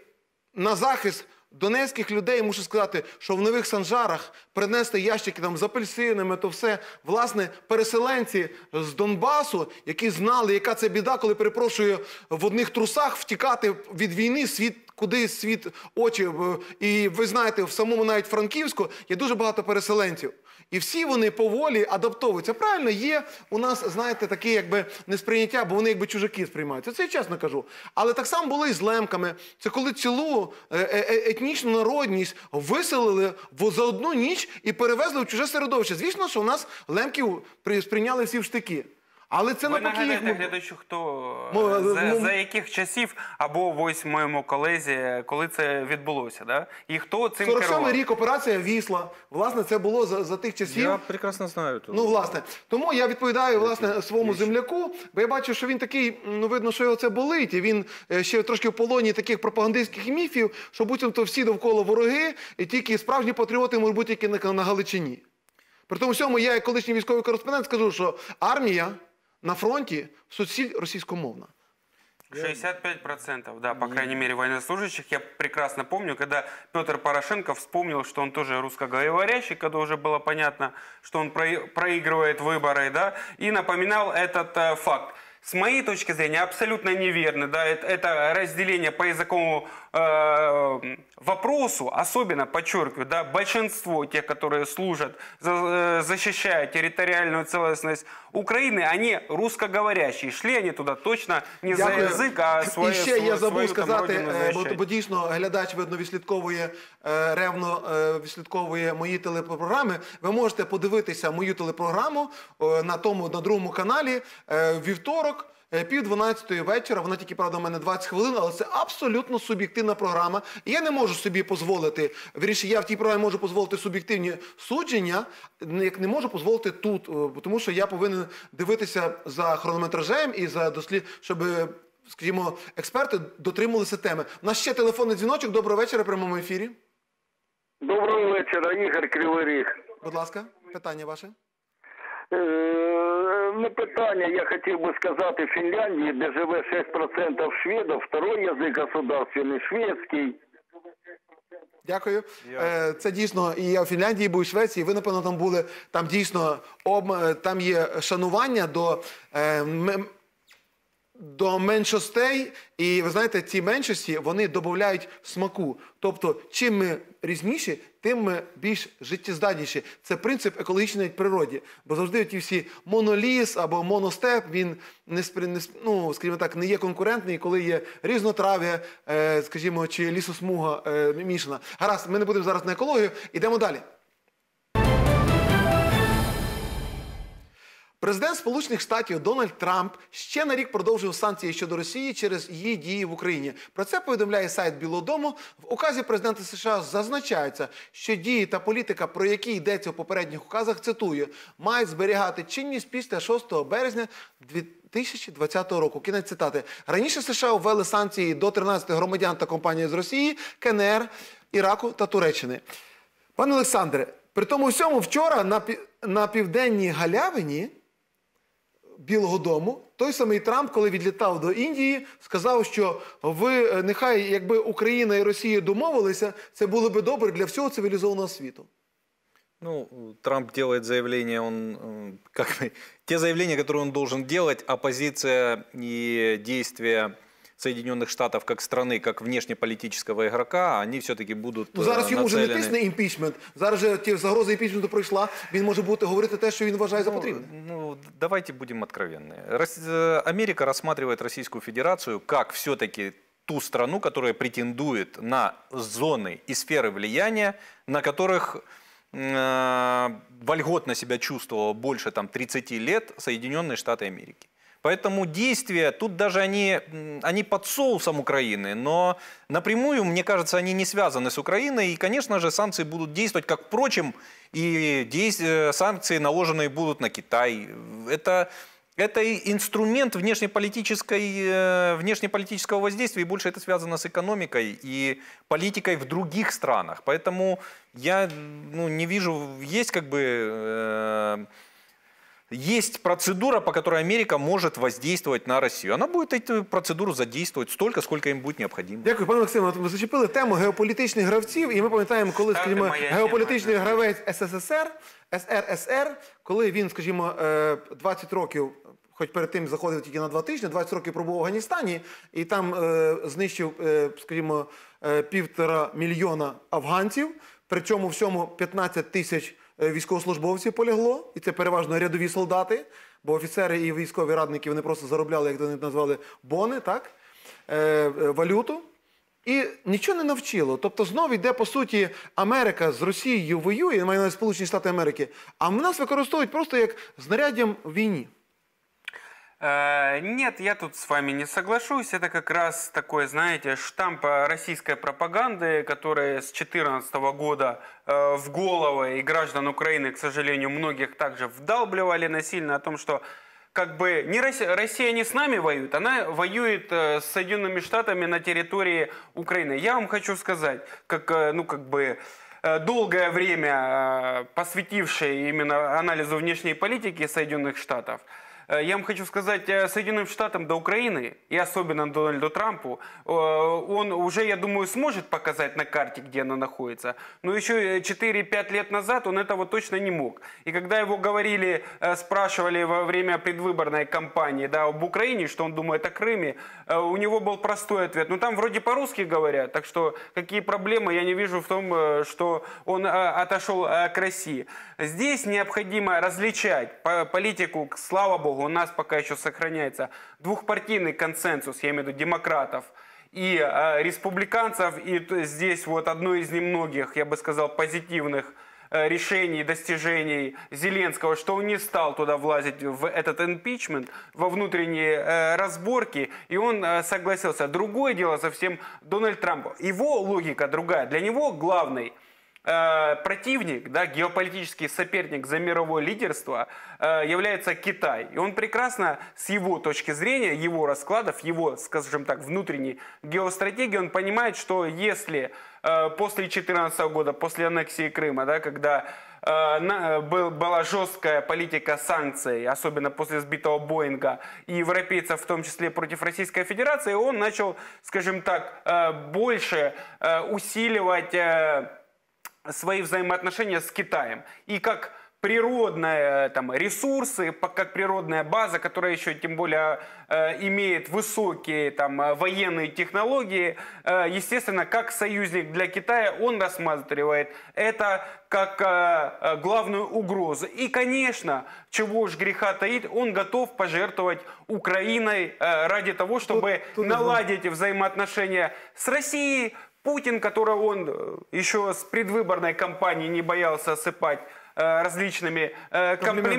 на захист донецьких людей, мушу сказати, що в Нових Санжарах принесли ящики з апельсинами, то все, власне, переселенці з Донбасу, які знали, яка це біда, коли, перепрошую, в одних трусах втікати від війни, куди світ очі. І ви знаєте, в самому навіть Франківську є дуже багато переселенців. І всі вони поволі адаптовуються. Правильно, є у нас, знаєте, таке, якби, несприйняття, бо вони, якби, чужаки сприймаються. Це я чесно кажу. Але так само було і з лемками. Це коли цілу етнічну народність виселили за одну ніч і перевезли в чуже середовище. Звісно, що у нас лемків сприйняли всі в штики. Але це навпаки... Ви нагадаєте глядачу, хто, за яких часів, або ось в моєму колезі, коли це відбулося, да? І хто цим керував? 47-й рік, операція Вісла. Власне, це було за тих часів. Я прекрасно знаю. Ну, власне. Тому я відповідаю, власне, своєму земляку, бо я бачу, що він такий, ну, видно, що його це болить, і він ще трошки в полоні таких пропагандистських міфів, що буцімто всі довкола вороги, і тільки справжні патріоти можуть бути тільки на Галичині. При тому всьому я, як колишній військовий кореспондент, скажу, що армія на фронте соцсеть российскомовна. 65%, да, по крайней мере, военнослужащих. Я прекрасно помню, когда Петр Порошенко вспомнил, что он тоже русскоговорящий, когда уже было понятно, что он проигрывает выборы, да, и напоминал этот факт. С моей точки зрения, абсолютно неверно, да, это разделение по языковому вопросу, особенно, подчеркиваю, да, большинство тех, которые служат, защищая территориальную целостность Украины, они русскоговорящие. Шли они туда точно не за язык, а свою там родину защищать. І ще я забув сказати, бо дійсно глядач, видно, ревно відслідковує мої телепрограми. Ви можете подивитися мою телепрограму на другому каналі вівторок, 11:30 вечора, вона тільки, правда, у мене 20 хвилин, але це абсолютно суб'єктивна програма. Я не можу собі дозволити, вірніше, я в тій програмі можу дозволити суб'єктивні судження, як не можу дозволити тут, тому що я повинен дивитися за хронометражем і за дослідженням, щоб, скажімо, експерти дотримувалися теми. У нас ще телефонний дзвіночок. Доброго вечора в прямому ефірі. Доброго вечора, Ігор, Кривий Ріг. Будь ласка, питання ваше. На питання я хотів би сказати, в Фінляндії, де живе 6% шведів, другий язик державний шведський, Дякую. Це дійсно, і я у Фінляндії був, і в Швеції, ви, напевно, там були, там дійсно, там є шанування до меншостей, і, ви знаєте, ці меншості, вони додають смаку. Тобто, чим ми різніші, тим ми більш життєздатніші. Це принцип екологічної природі. Бо завжди ті всі моноліс або моностеп, він не є конкурентний, коли є різнотрав'я, скажімо, чи лісосмуга мішана. Гаразд, ми не будемо зараз на екологію, йдемо далі. Президент Сполучених Штатів Дональд Трамп ще на рік продовжив санкції щодо Росії через її дії в Україні. Про це повідомляє сайт Білого дому. В указі президента США зазначається, що дії та політика, про які йдеться у попередніх указах, цитую, мають зберігати чинність після 6 березня 2020 року. Кінець цитати. Раніше США ввели санкції до 13 громадян та компаній з Росії, КНР, Іраку та Туреччини. Пане Олександре, при тому всьому вчора на Південній Галявині Білого дому, той самий Трамп, коли відлітав до Індії, сказав, що нехай, якби Україна і Росія домовилися, це було б добре для всього цивілізованого світу. Ну, Трамп делает заявление, те заявления, которые он должен делать, а позиция и действия Соединенных Штатов как страны, как внешнеполитического игрока, они все-таки будут нацелены. Зараз йому вже не тисне імпічмент. Зараз же загроза імпічменту пройшла. Він може говорити те, що він вважає за потрібне. Ну, давайте будем откровенны. Америка рассматривает Российскую Федерацию как все-таки ту страну, которая претендует на зоны и сферы влияния, на которых вольготно себя чувствовало больше 30 лет Соединенные Штаты Америки. Поэтому действия, тут даже они под соусом Украины, но напрямую, мне кажется, они не связаны с Украиной. И, конечно же, санкции будут действовать, как, впрочем, и санкции наложенные будут на Китай. Это инструмент внешнеполитического воздействия, и больше это связано с экономикой и политикой в других странах. Поэтому я не вижу, есть как бы... Есть процедура, по которой Америка может воздействовать на Россию. Она будет эту процедуру задействовать столько, сколько им будет необходимо. Дякую, пане Максиме. Ми зачепили тему геополітичних гравців. І ми пам'ятаємо, коли, скажімо, геополітичний гравець СРСР, коли він, скажімо, 20 років, хоч перед тим заходив тільки на 2 тижні, 20 років пробув в Афганістані, і там знищив, скажімо, 1,5 мільйона афганців, при цьому всьому 15 тисяч військовослужбовців полягло, і це переважно рядові солдати, бо офіцери і військові радники, вони просто заробляли, як вони назвали, бони, так, валюту. І нічого не навчило. Тобто знову йде, по суті, Америка з Росією воює, я маю на увазі Сполучені Штати Америки, а нас використовують просто як знаряддям в війні. Нет, я тут с вами не соглашусь. Это как раз такой, знаете, штамп российской пропаганды, которая с 2014 года в головы и граждан Украины, к сожалению, многих также вдалбливали насильно о том, что как бы Россия не с нами воюет, она воюет с Соединенными Штатами на территории Украины. Я вам хочу сказать, долгое время посвятивший именно анализу внешней политики Соединенных Штатов, я вам хочу сказать, Соединенным Штатам до Украины, и особенно Дональду Трампу, он уже, я думаю, сможет показать на карте, где она находится. Но еще 4-5 лет назад он этого точно не мог. И когда его спрашивали во время предвыборной кампании об Украине, что он думает о Крыме, у него был простой ответ. Ну там вроде по-русски говорят, так что какие проблемы я не вижу в том, что он отошел к России. Здесь необходимо различать политику, слава богу, у нас пока еще сохраняется двухпартийный консенсус, я имею в виду демократов и республиканцев. И здесь вот одно из немногих, я бы сказал, позитивных решений, достижений Зеленского, что он не стал туда влазить в этот импичмент, во внутренние разборки, и он согласился. Другое дело совсем Дональд Трамп. Его логика другая. Для него главный противник, геополитический соперник за мировое лидерство является Китай. И он прекрасно с его точки зрения, его раскладов, его, скажем так, внутренней геостратегии, он понимает, что если после 2014 года, после аннексии Крыма, да, когда была жесткая политика санкций, особенно после сбитого Боинга, и европейцев в том числе против Российской Федерации, он начал, скажем так, больше усиливать свои взаимоотношения с Китаем. И как природные там, ресурсы, как природная база, которая еще тем более имеет высокие там, военные технологии, естественно, как союзник для Китая, он рассматривает это как главную угрозу. И, конечно, чего уж греха таить, он готов пожертвовать Украиной ради того, чтобы наладить взаимоотношения с Россией. Путин, которого он еще с предвыборной кампании не боялся осыпать различными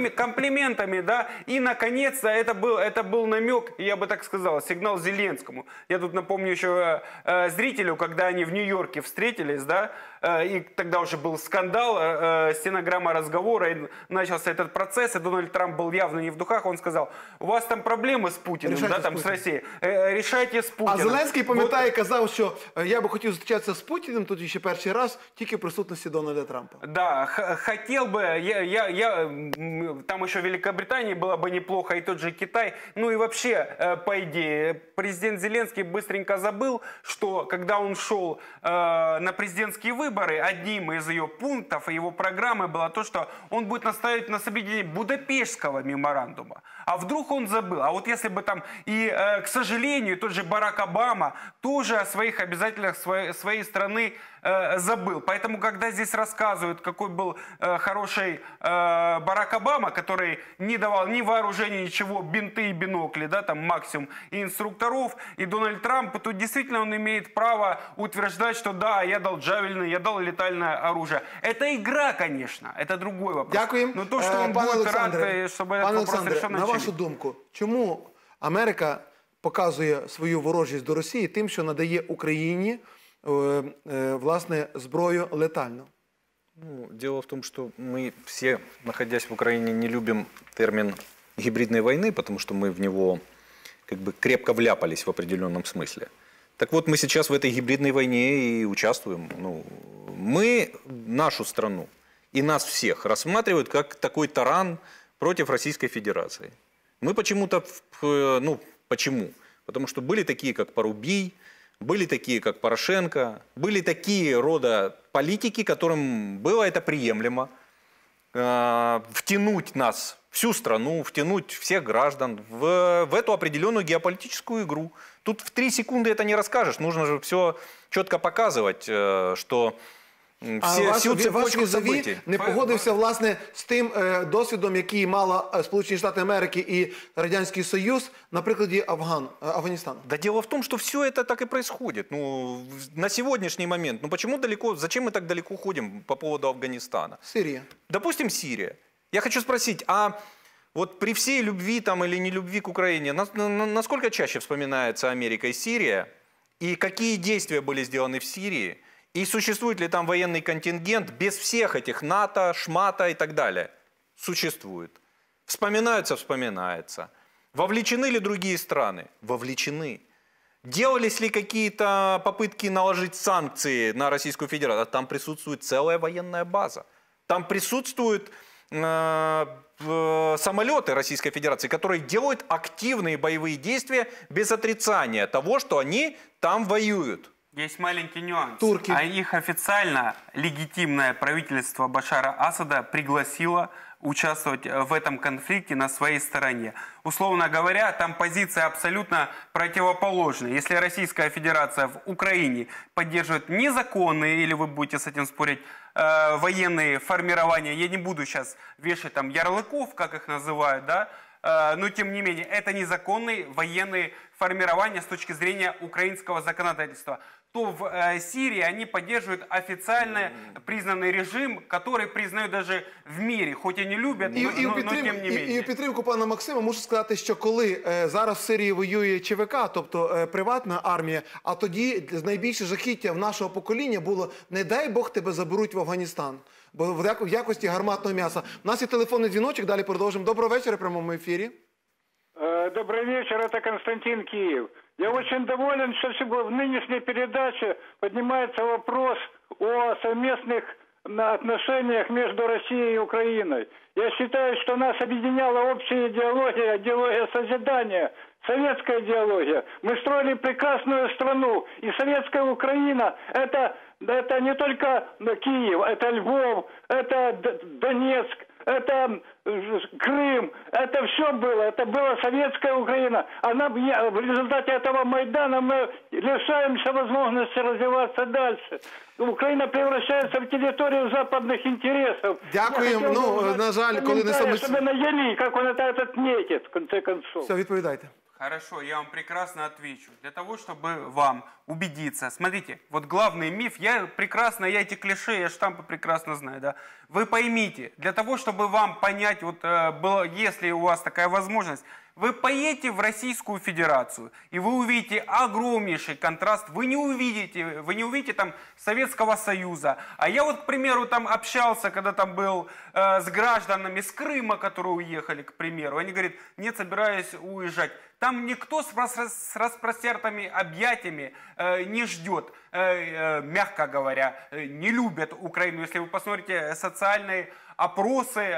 комплиментами, да, и наконец-то это был намек, я бы так сказал, сигнал Зеленскому. Я тут напомню еще зрителю, когда они в Нью-Йорке встретились, да, и тогда уже был скандал, стенограмма разговора, и начался этот процесс, и Дональд Трамп был явно не в духах, он сказал: у вас там проблемы с Путиным, решайте, да, там, с Россией, решайте с Путиным. А Зеленский, пам'ятаю, вот... казал, что я бы хотел встречаться с Путиным, тут еще первый раз, только в присутствии Дональда Трампа. Да, хотел бы, там еще Великобритании было бы неплохо, и тот же Китай. Ну и вообще, по идее, президент Зеленский быстренько забыл, что когда он шел на президентские выборы, одним из ее пунктов и его программы было то, что он будет настаивать на соблюдении Будапештского меморандума. А вдруг он забыл? А вот если бы там и, к сожалению, тот же Барак Обама тоже о своих обязательствах своей страны забыл. Поэтому, когда здесь рассказывают, какой был хороший Барак Обама, который не давал ни вооружения, ничего, бинты и бинокли, да, там максимум, и инструкторов, и Дональд Трамп, тут действительно он имеет право утверждать, что да, я дал джавельное, я дал летальное оружие. Это игра, конечно, это другой вопрос. Дякую. Но то, что он будет рад, чтобы этот вопрос решен. На вашу думку, чому Америка показує свою ворожість до Росії тим, що надає Україні, власне, зброю летальну? Ну, дело в том, что мы все, находясь в Украине, не любим термин гибридной войны, потому что мы в него как бы крепко вляпались в определенном смысле. Так вот, мы сейчас в этой гибридной войне и участвуем. Ну, мы нашу страну и нас всех рассматривают как такой таран против Российской Федерации. Мы почему-то, ну почему? Потому что были такие, как Парубий, были такие, как Порошенко, были такие рода политики, которым было это приемлемо. Втянуть нас, всю страну, втянуть всех граждан в эту определенную геополитическую игру. Тут в 3 секунды это не расскажешь, нужно же все четко показывать, что... Ваш візові не погодився, власне, з тим досвідом, який мала Сполучені Штати Америки і Радянський Союз на прикладі Афганістану? Да дело в том, что все это так и происходит. Ну, на сегодняшний момент, ну почему далеко, зачем мы так далеко ходим по поводу Афганистана? Сирия. Допустим, Сирия. Я хочу спросить, а вот при всей любви там или нелюбви к Украине, насколько чаще вспоминается Америка и Сирия? И какие действия были сделаны в Сирии? И существует ли там военный контингент без всех этих НАТО, ШМАТа и так далее? Существует. Вспоминаются, вспоминается. Вовлечены ли другие страны? Вовлечены. Делались ли какие-то попытки наложить санкции на Российскую Федерацию? А там присутствует целая военная база. Там присутствуют самолеты Российской Федерации, которые делают активные боевые действия без отрицания того, что они там воюют. Есть маленький нюанс. Турки. А их официально легитимное правительство Башара Асада пригласило участвовать в этом конфликте на своей стороне. Условно говоря, там позиция абсолютно противоположная. Если Российская Федерация в Украине поддерживает незаконные, или вы будете с этим спорить, военные формирования, я не буду сейчас вешать там ярлыков, как их называют, да, но тем не менее, это незаконные военные формирования с точки зрения украинского законодательства, то в Сирии они поддерживают официально признанный режим, который признают даже в мире, хоть и не любят, но тем не менее. И в підтримку пана Максима можу сказати, що коли зараз в Сирії воює ЧВК, тобто приватна армія, а тоді найбільше жахіття в нашого покоління було: не дай Бог тебе заберуть в Афганістан, бо в якості гарматного м'яса. У нас є телефонний дзвіночок, далі продовжимо. Доброго вечора, прямо в ефірі. Добрый вечер, это Константин, Киев. Я очень доволен, что в нынешней передаче поднимается вопрос о совместных отношениях между Россией и Украиной. Я считаю, что нас объединяла общая идеология, идеология созидания, советская идеология. Мы строили прекрасную страну, и советская Украина – это не только Киев, это Львов, это Донецк, это Крым, это все было, это была советская Украина. Она, в результате этого Майдана мы лишаемся возможности развиваться дальше. Украина превращается в территорию западных интересов. Дякую. Ну, на жаль, коли не саме... Чтобы наели, как он это отметит, в конце концов. Все, отвечайте. Хорошо, я вам прекрасно отвечу. Для того, чтобы вам убедиться. Смотрите, вот главный миф, я эти клише, я штампы прекрасно знаю, да. Вы поймите, для того, чтобы вам понять, вот, было, если у вас такая возможность, вы поедете в Российскую Федерацию, и вы увидите огромнейший контраст, вы не увидите там Советского Союза. А я вот, к примеру, там общался, когда там был с гражданами с Крыма, которые уехали, к примеру, они говорят, нет, собираюсь уезжать. Там никто с распростертыми объятиями не ждет, мягко говоря, не любят Украину. Если вы посмотрите социальные опросы,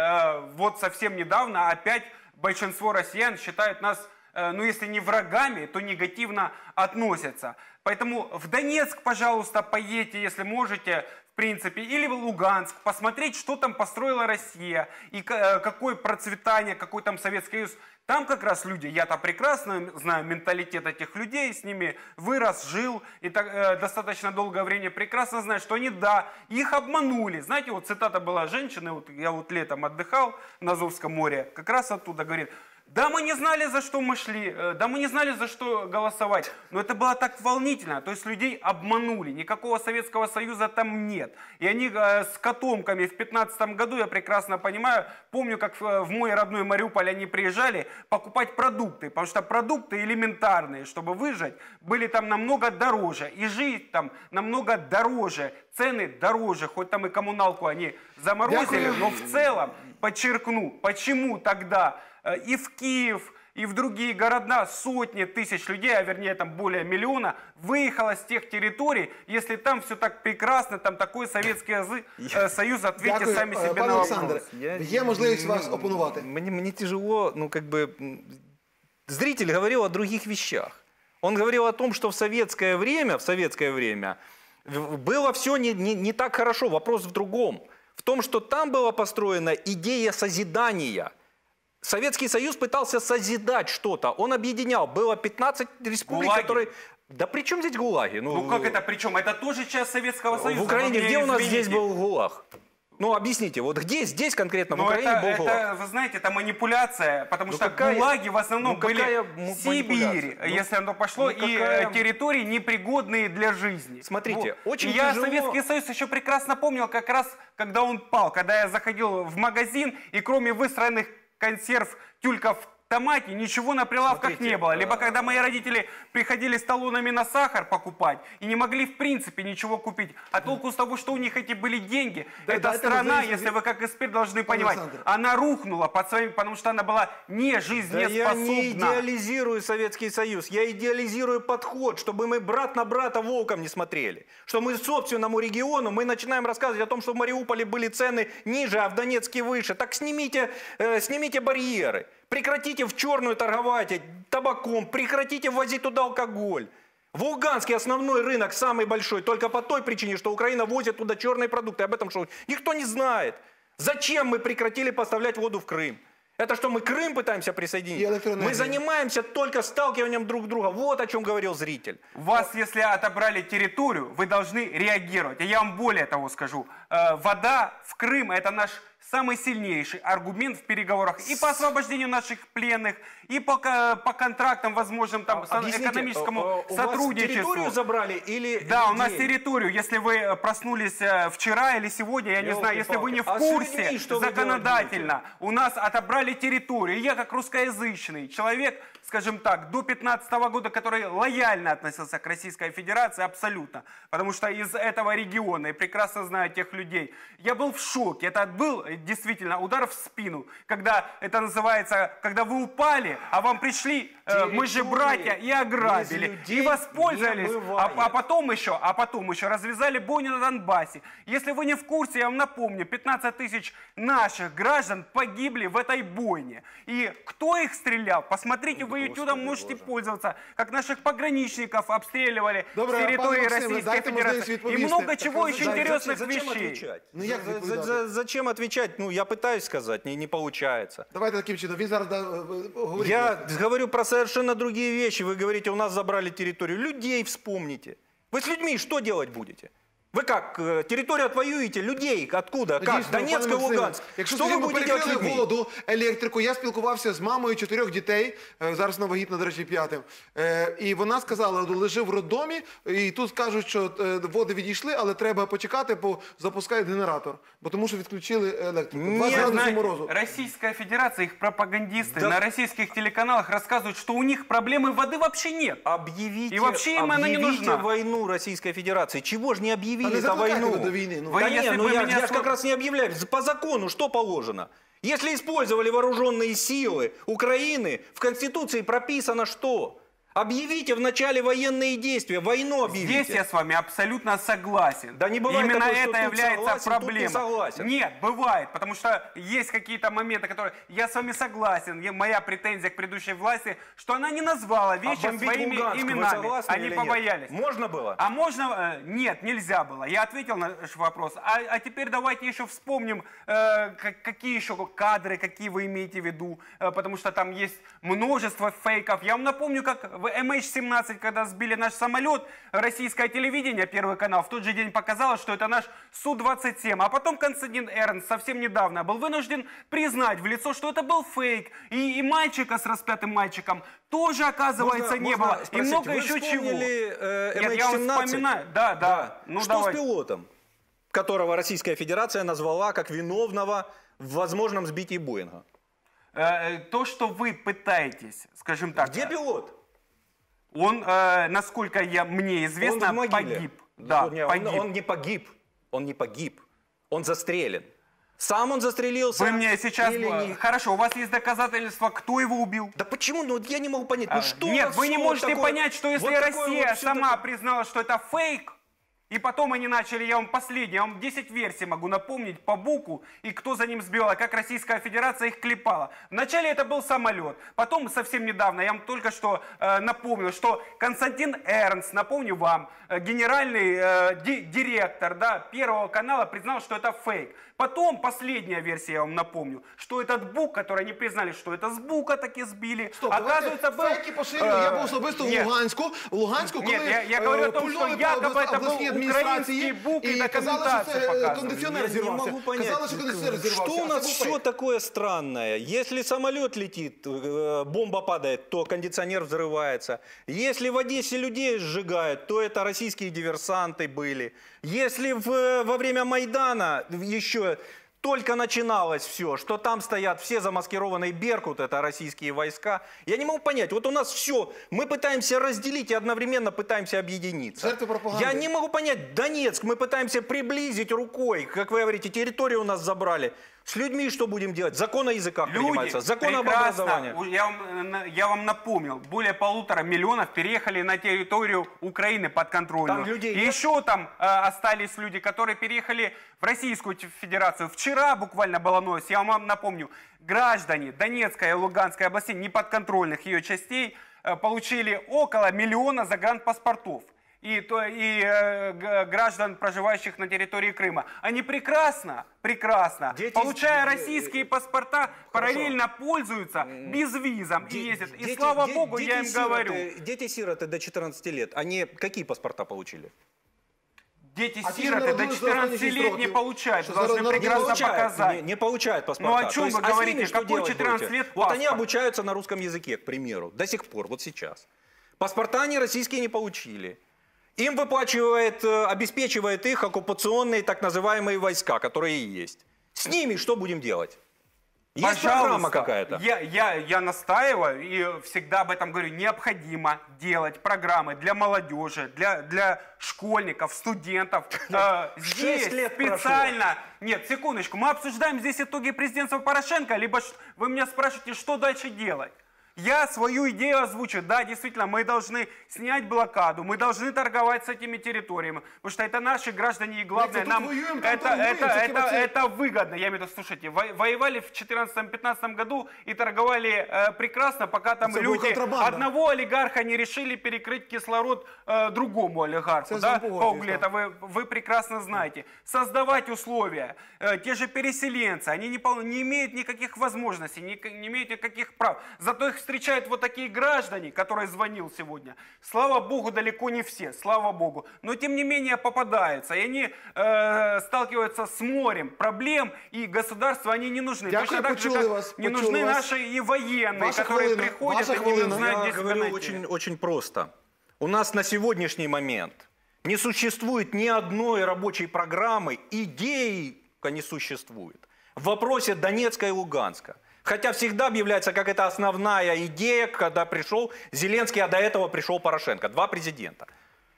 вот совсем недавно опять большинство россиян считают нас, ну если не врагами, то негативно относятся. Поэтому в Донецк, пожалуйста, поедьте, если можете, в принципе, или в Луганск, посмотреть, что там построила Россия, и какое процветание, какой там Советский Союз. Там как раз люди, я-то прекрасно знаю менталитет этих людей, с ними вырос, жил, и так, достаточно долгое время прекрасно знаю, что они, да, их обманули. Знаете, вот цитата была женщины, вот, я вот летом отдыхал на Азовском море, как раз оттуда, говорит, да, мы не знали, за что мы шли, да, мы не знали, за что голосовать, но это было так волнительно, то есть людей обманули, никакого Советского Союза там нет. И они с котомками в 15-м году, я прекрасно понимаю, помню, как в мой родной Мариуполь они приезжали покупать продукты, потому что продукты элементарные, чтобы выжить, были там намного дороже, и жить там намного дороже, цены дороже, хоть там и коммуналку они заморозили, но в целом, подчеркну, почему тогда... И в Киев, и в другие города сотни тысяч людей, а вернее там более миллиона, выехало с тех территорий, если там все так прекрасно, там такой Советский Союз, ответьте сами себе на вопрос. Александр, есть возможность вас опонувати? Мне тяжело, ну как бы... Зритель говорил о других вещах. Он говорил о том, что в советское время было все не так хорошо. Вопрос в другом. В том, что там была построена идея созидания. Советский Союз пытался созидать что-то. Он объединял. Было 15 республик, гулаги. Которые... Да при чем здесь гулаги? Ну как это при чем? Это тоже часть Советского Союза. В Украине где у нас здесь был гулаг? Ну объясните, вот где здесь конкретно в Украине был гулаг? Это, вы знаете, это манипуляция, потому что гулаги в основном были в Сибири, если оно пошло, и территории непригодные для жизни. Смотрите, очень тяжело. Я Советский Союз еще прекрасно помнил, как раз когда он пал, когда я заходил в магазин, и кроме выстроенных консерв, тюльков, томате, ничего на прилавках не было. Либо когда мои родители приходили с талонами на сахар покупать и не могли в принципе ничего купить. А толку с того, что у них эти были деньги, эта страна, если вы как эксперт должны понимать, она рухнула под своими, потому что она была не жизнеспособна. Да я не идеализирую Советский Союз, я идеализирую подход, чтобы мы брат на брата волком не смотрели. Что мы собственному региону, мы начинаем рассказывать о том, что в Мариуполе были цены ниже, а в Донецке выше. Так снимите барьеры. Прекратите в черную торговать табаком, прекратите возить туда алкоголь. В Луганске основной рынок самый большой, только по той причине, что Украина возит туда черные продукты. Об этом что никто не знает. Зачем мы прекратили поставлять воду в Крым? Это что, мы Крым пытаемся присоединить? Мы занимаемся только сталкиванием друг друга. Вот о чем говорил зритель. У вас, если отобрали территорию, вы должны реагировать. И я вам более того скажу. Вода в Крым – это наш самый сильнейший аргумент в переговорах и по освобождению наших пленных, и по контрактам, возможным там, экономическому сотрудничеству. Территорию забрали или... Да, людей? У нас территорию. Если вы проснулись вчера или сегодня, я не знаю, если вы не в курсе, законодательно, у нас отобрали территорию. Я как русскоязычный человек скажем так, до 2015 года, который лояльно относился к Российской Федерации абсолютно, потому что из этого региона, и прекрасно знаю тех людей, я был в шоке. Это был действительно удар в спину, когда это называется, когда вы упали, а вам пришли мы же братья и ограбили, и воспользовались, а потом еще развязали бойню на Донбассе. Если вы не в курсе, я вам напомню, 15 тысяч наших граждан погибли в этой бойне. И кто их стрелял, посмотрите, вы ютубом можете пользоваться, как наших пограничников обстреливали с территории Российской Федерации. И много чего еще интересных вещей. Зачем отвечать? Ну, я пытаюсь сказать, не получается. Давайте таким чином. Я говорю про совершенно другие вещи. Вы говорите, у нас забрали территорию. Людей вспомните. Вы с людьми что делать будете? Вы как? Территорию отвоюете? Людей откуда? Как? Донецк и Луганск. Что ви будете робити? Перекрили воду, електрику. Я спілкувався з мамою 4 дітей, зараз вона вагітна, до речі, 5-м. І вона сказала, лежи в роддомі, і тут кажуть, що води відійшли, але треба почекати, бо запускають генератор. Тому що відключили електрику. 20 градусів морозу. Російська Федерація, їх пропагандисти на російських телеканалах розказують, що у них проблеми води взагалі нет. Об'явіть війну Російської Федерації. Чого ж не об'явіть? За войну. До войны, ну. Да нет, ну я же как раз не объявляю. По закону что положено? Если использовали вооруженные силы Украины, в Конституции прописано что? Объявите в начале военные действия, войну объявите. Здесь я с вами абсолютно согласен. Да не бывает. Именно такое, это является проблемой. Нет, бывает, потому что есть какие-то моменты, которые... Я с вами согласен, моя претензия к предыдущей власти, что она не назвала вещи своими именами. Они побоялись. Можно было? А можно... Нет, нельзя было. Я ответил на ваш вопрос. А теперь давайте еще вспомним, какие еще кадры, какие вы имеете в виду, потому что там есть множество фейков. Я вам напомню, как... MH17, когда сбили наш самолет, российское телевидение, Первый канал, в тот же день показало, что это наш Су-27. А потом Константин Эрнст совсем недавно был вынужден признать в лицо, что это был фейк. И мальчика с распятым мальчиком тоже, оказывается, не было. И много еще чего. Нет, я вам вспоминаю. Да. Ну, что с пилотом, которого Российская Федерация назвала как виновного в возможном сбитии Боинга? То, что вы пытаетесь, скажем так. Где пилот? Он, насколько мне известно, погиб. Да, погиб. Он не погиб. Он не погиб. Он застрелен. Сам он застрелился. Вы мне сейчас... Хорошо, у вас есть доказательства, кто его убил? Да почему? Ну, я не могу понять. Ну, что нет, вы не можете такое... понять, что если вот Россия вот сама такое... признала, что это фейк, и потом они начали, я вам последний, я вам 10 версий могу напомнить по буку, и кто за ним сбил, а как Российская Федерация их клепала. Вначале это был самолет, потом совсем недавно, я вам только что напомню, что Константин Эрнст, напомню вам, генеральный директор Первого канала признал, что это фейк. Потом последняя версия, я вам напомню, что этот бук, который они признали, что это с бука таки сбили, стоп, оказывается был... Фейки поширили, я был особисто в Луганську, когда... Нет, я говорю о том, что якобы это был... Администрации и казалось, что кондиционер взорвался. Что у нас все такое странное? Если самолет летит, бомба падает, то кондиционер взрывается. Если в Одессе людей сжигают, то это российские диверсанты были. Если во время Майдана еще... Только начиналось все, что там стоят все замаскированные «Беркут», это российские войска. Я не могу понять, вот у нас все, мы пытаемся разделить и одновременно пытаемся объединиться. Я не могу понять, Донецк, мы пытаемся приблизить рукой, как вы говорите, территорию у нас забрали. С людьми что будем делать? Закон о языках принимается, закон об образовании. Я вам напомнил, более 1,5 миллиона переехали на территорию Украины подконтрольную. Там людей еще там остались люди, которые переехали в Российскую Федерацию. Вчера буквально была новость, я вам напомню, граждане Донецкой и Луганской областей, неподконтрольных ее частей, получили около 1 миллиона загранпаспортов. И граждан, проживающих на территории Крыма. Они прекрасно, дети, получая российские паспорта, параллельно пользуются безвизом и ездят. И слава богу, я им говорю. Дети-сироты до 14 лет, они какие паспорта получили? Дети-сироты до 14 лет не получают, должны прекрасно показать. Не получают паспорта. Ну о чем вы говорите, какой 14 лет паспорт? Вот они обучаются на русском языке, к примеру, до сих пор, вот сейчас. Паспорта они российские не получили. Им выплачивает, обеспечивает их оккупационные так называемые войска, которые есть. С ними что будем делать? Есть программа какая-то? Я настаиваю и всегда об этом говорю. Необходимо делать программы для молодежи, для школьников, студентов. Здесь специально... Нет, секундочку. Мы обсуждаем здесь итоги президентства Порошенко, либо вы меня спрашиваете, что дальше делать. Я свою идею озвучу. Да, действительно, мы должны снять блокаду, мы должны торговать с этими территориями, потому что это наши граждане и главное, нам это выгодно. Я имею в виду, слушайте, воевали в 2014-2015 году и торговали прекрасно, пока там люди одного олигарха не решили перекрыть кислород другому олигарху. Да? По угле, это вы прекрасно знаете. Создавать условия, те же переселенцы, они не имеют никаких возможностей, не имеют никаких прав. Зато их встречают вот такие граждане, которые звонил сегодня. Слава богу, далеко не все, слава богу. Но тем не менее попадаются. И они сталкиваются с морем проблем, и государству они не нужны. Точно так же, как не нужны наши и военные, которые приходят и не знают, где себя найти. Очень просто. У нас на сегодняшний момент не существует ни одной рабочей программы, идеи не существует. В вопросе Донецка и Луганска. Хотя всегда объявляется, как это основная идея, когда пришел Зеленский, а до этого пришел Порошенко. Два президента.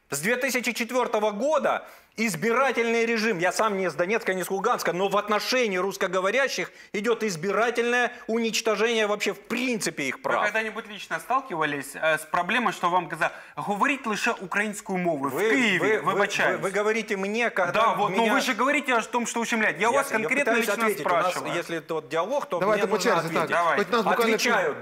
С 2004 года избирательный режим, я сам не из Донецка, не из Луганска, но в отношении русскоговорящих идет избирательное уничтожение вообще в принципе их прав. Вы когда-нибудь лично сталкивались с проблемой, что вам казалось, говорить лишь украинскую мову в Киеве, вы говорите мне, когда да, вот, меня... но вы же говорите о том, что ущемляет. Я вас конкретно лично ответить. Спрашиваю. У нас, если тот диалог, то давай, мне нужно ответить. Отвечаю,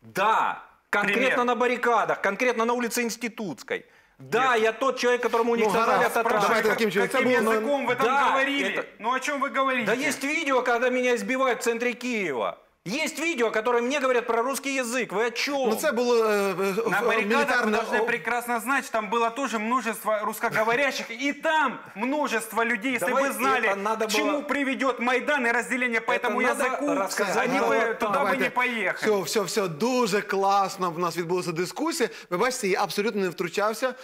да, конкретно пример. На баррикадах, конкретно на улице Институтской. Да, нет. Я тот человек, которому уничтожали автотранспорт. Каким языком вы там говорили? Это... Ну о чем вы говорите? Да есть видео, когда меня избивают в центре Киева. Есть видео, которые мне говорят про русский язык. Вы о чем? Ну, это было, на баррикадах вы должны прекрасно знать, что там было тоже множество русскоговорящих. И там множество людей. Если бы знали, к чему приведет Майдан и разделение по этому языку, они бы туда бы не поехали. Все, дуже класно в нас відбулася дискусія. Ви бачите, я абсолютно не втручався.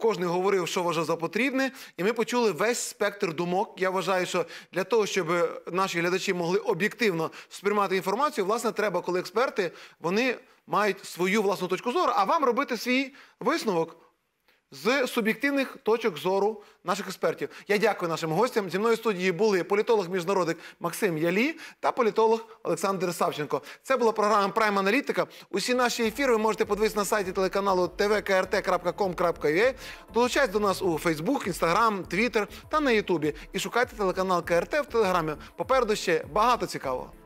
Кожен говорив, що вважав за потрібне. І ми почули весь спектр думок. Я вважаю, що для того, щоб наші глядачі могли об'єктивно сприймати інформацію, власне, треба, коли експерти, вони мають свою власну точку зору, а вам робити свій висновок з суб'єктивних точок зору наших експертів. Я дякую нашим гостям. Зі мною в студії були політолог-міжнародник Максим Ялі та політолог Олександр Савченко. Це була програма Prime Analytica. Усі наші ефіри ви можете подивитися на сайті телеканалу tvkrt.com.ua. Долучайтесь до нас у Facebook, Instagram, Twitter та на YouTube. І шукайте телеканал КРТ в Телеграмі. Попереду ще багато цікавого.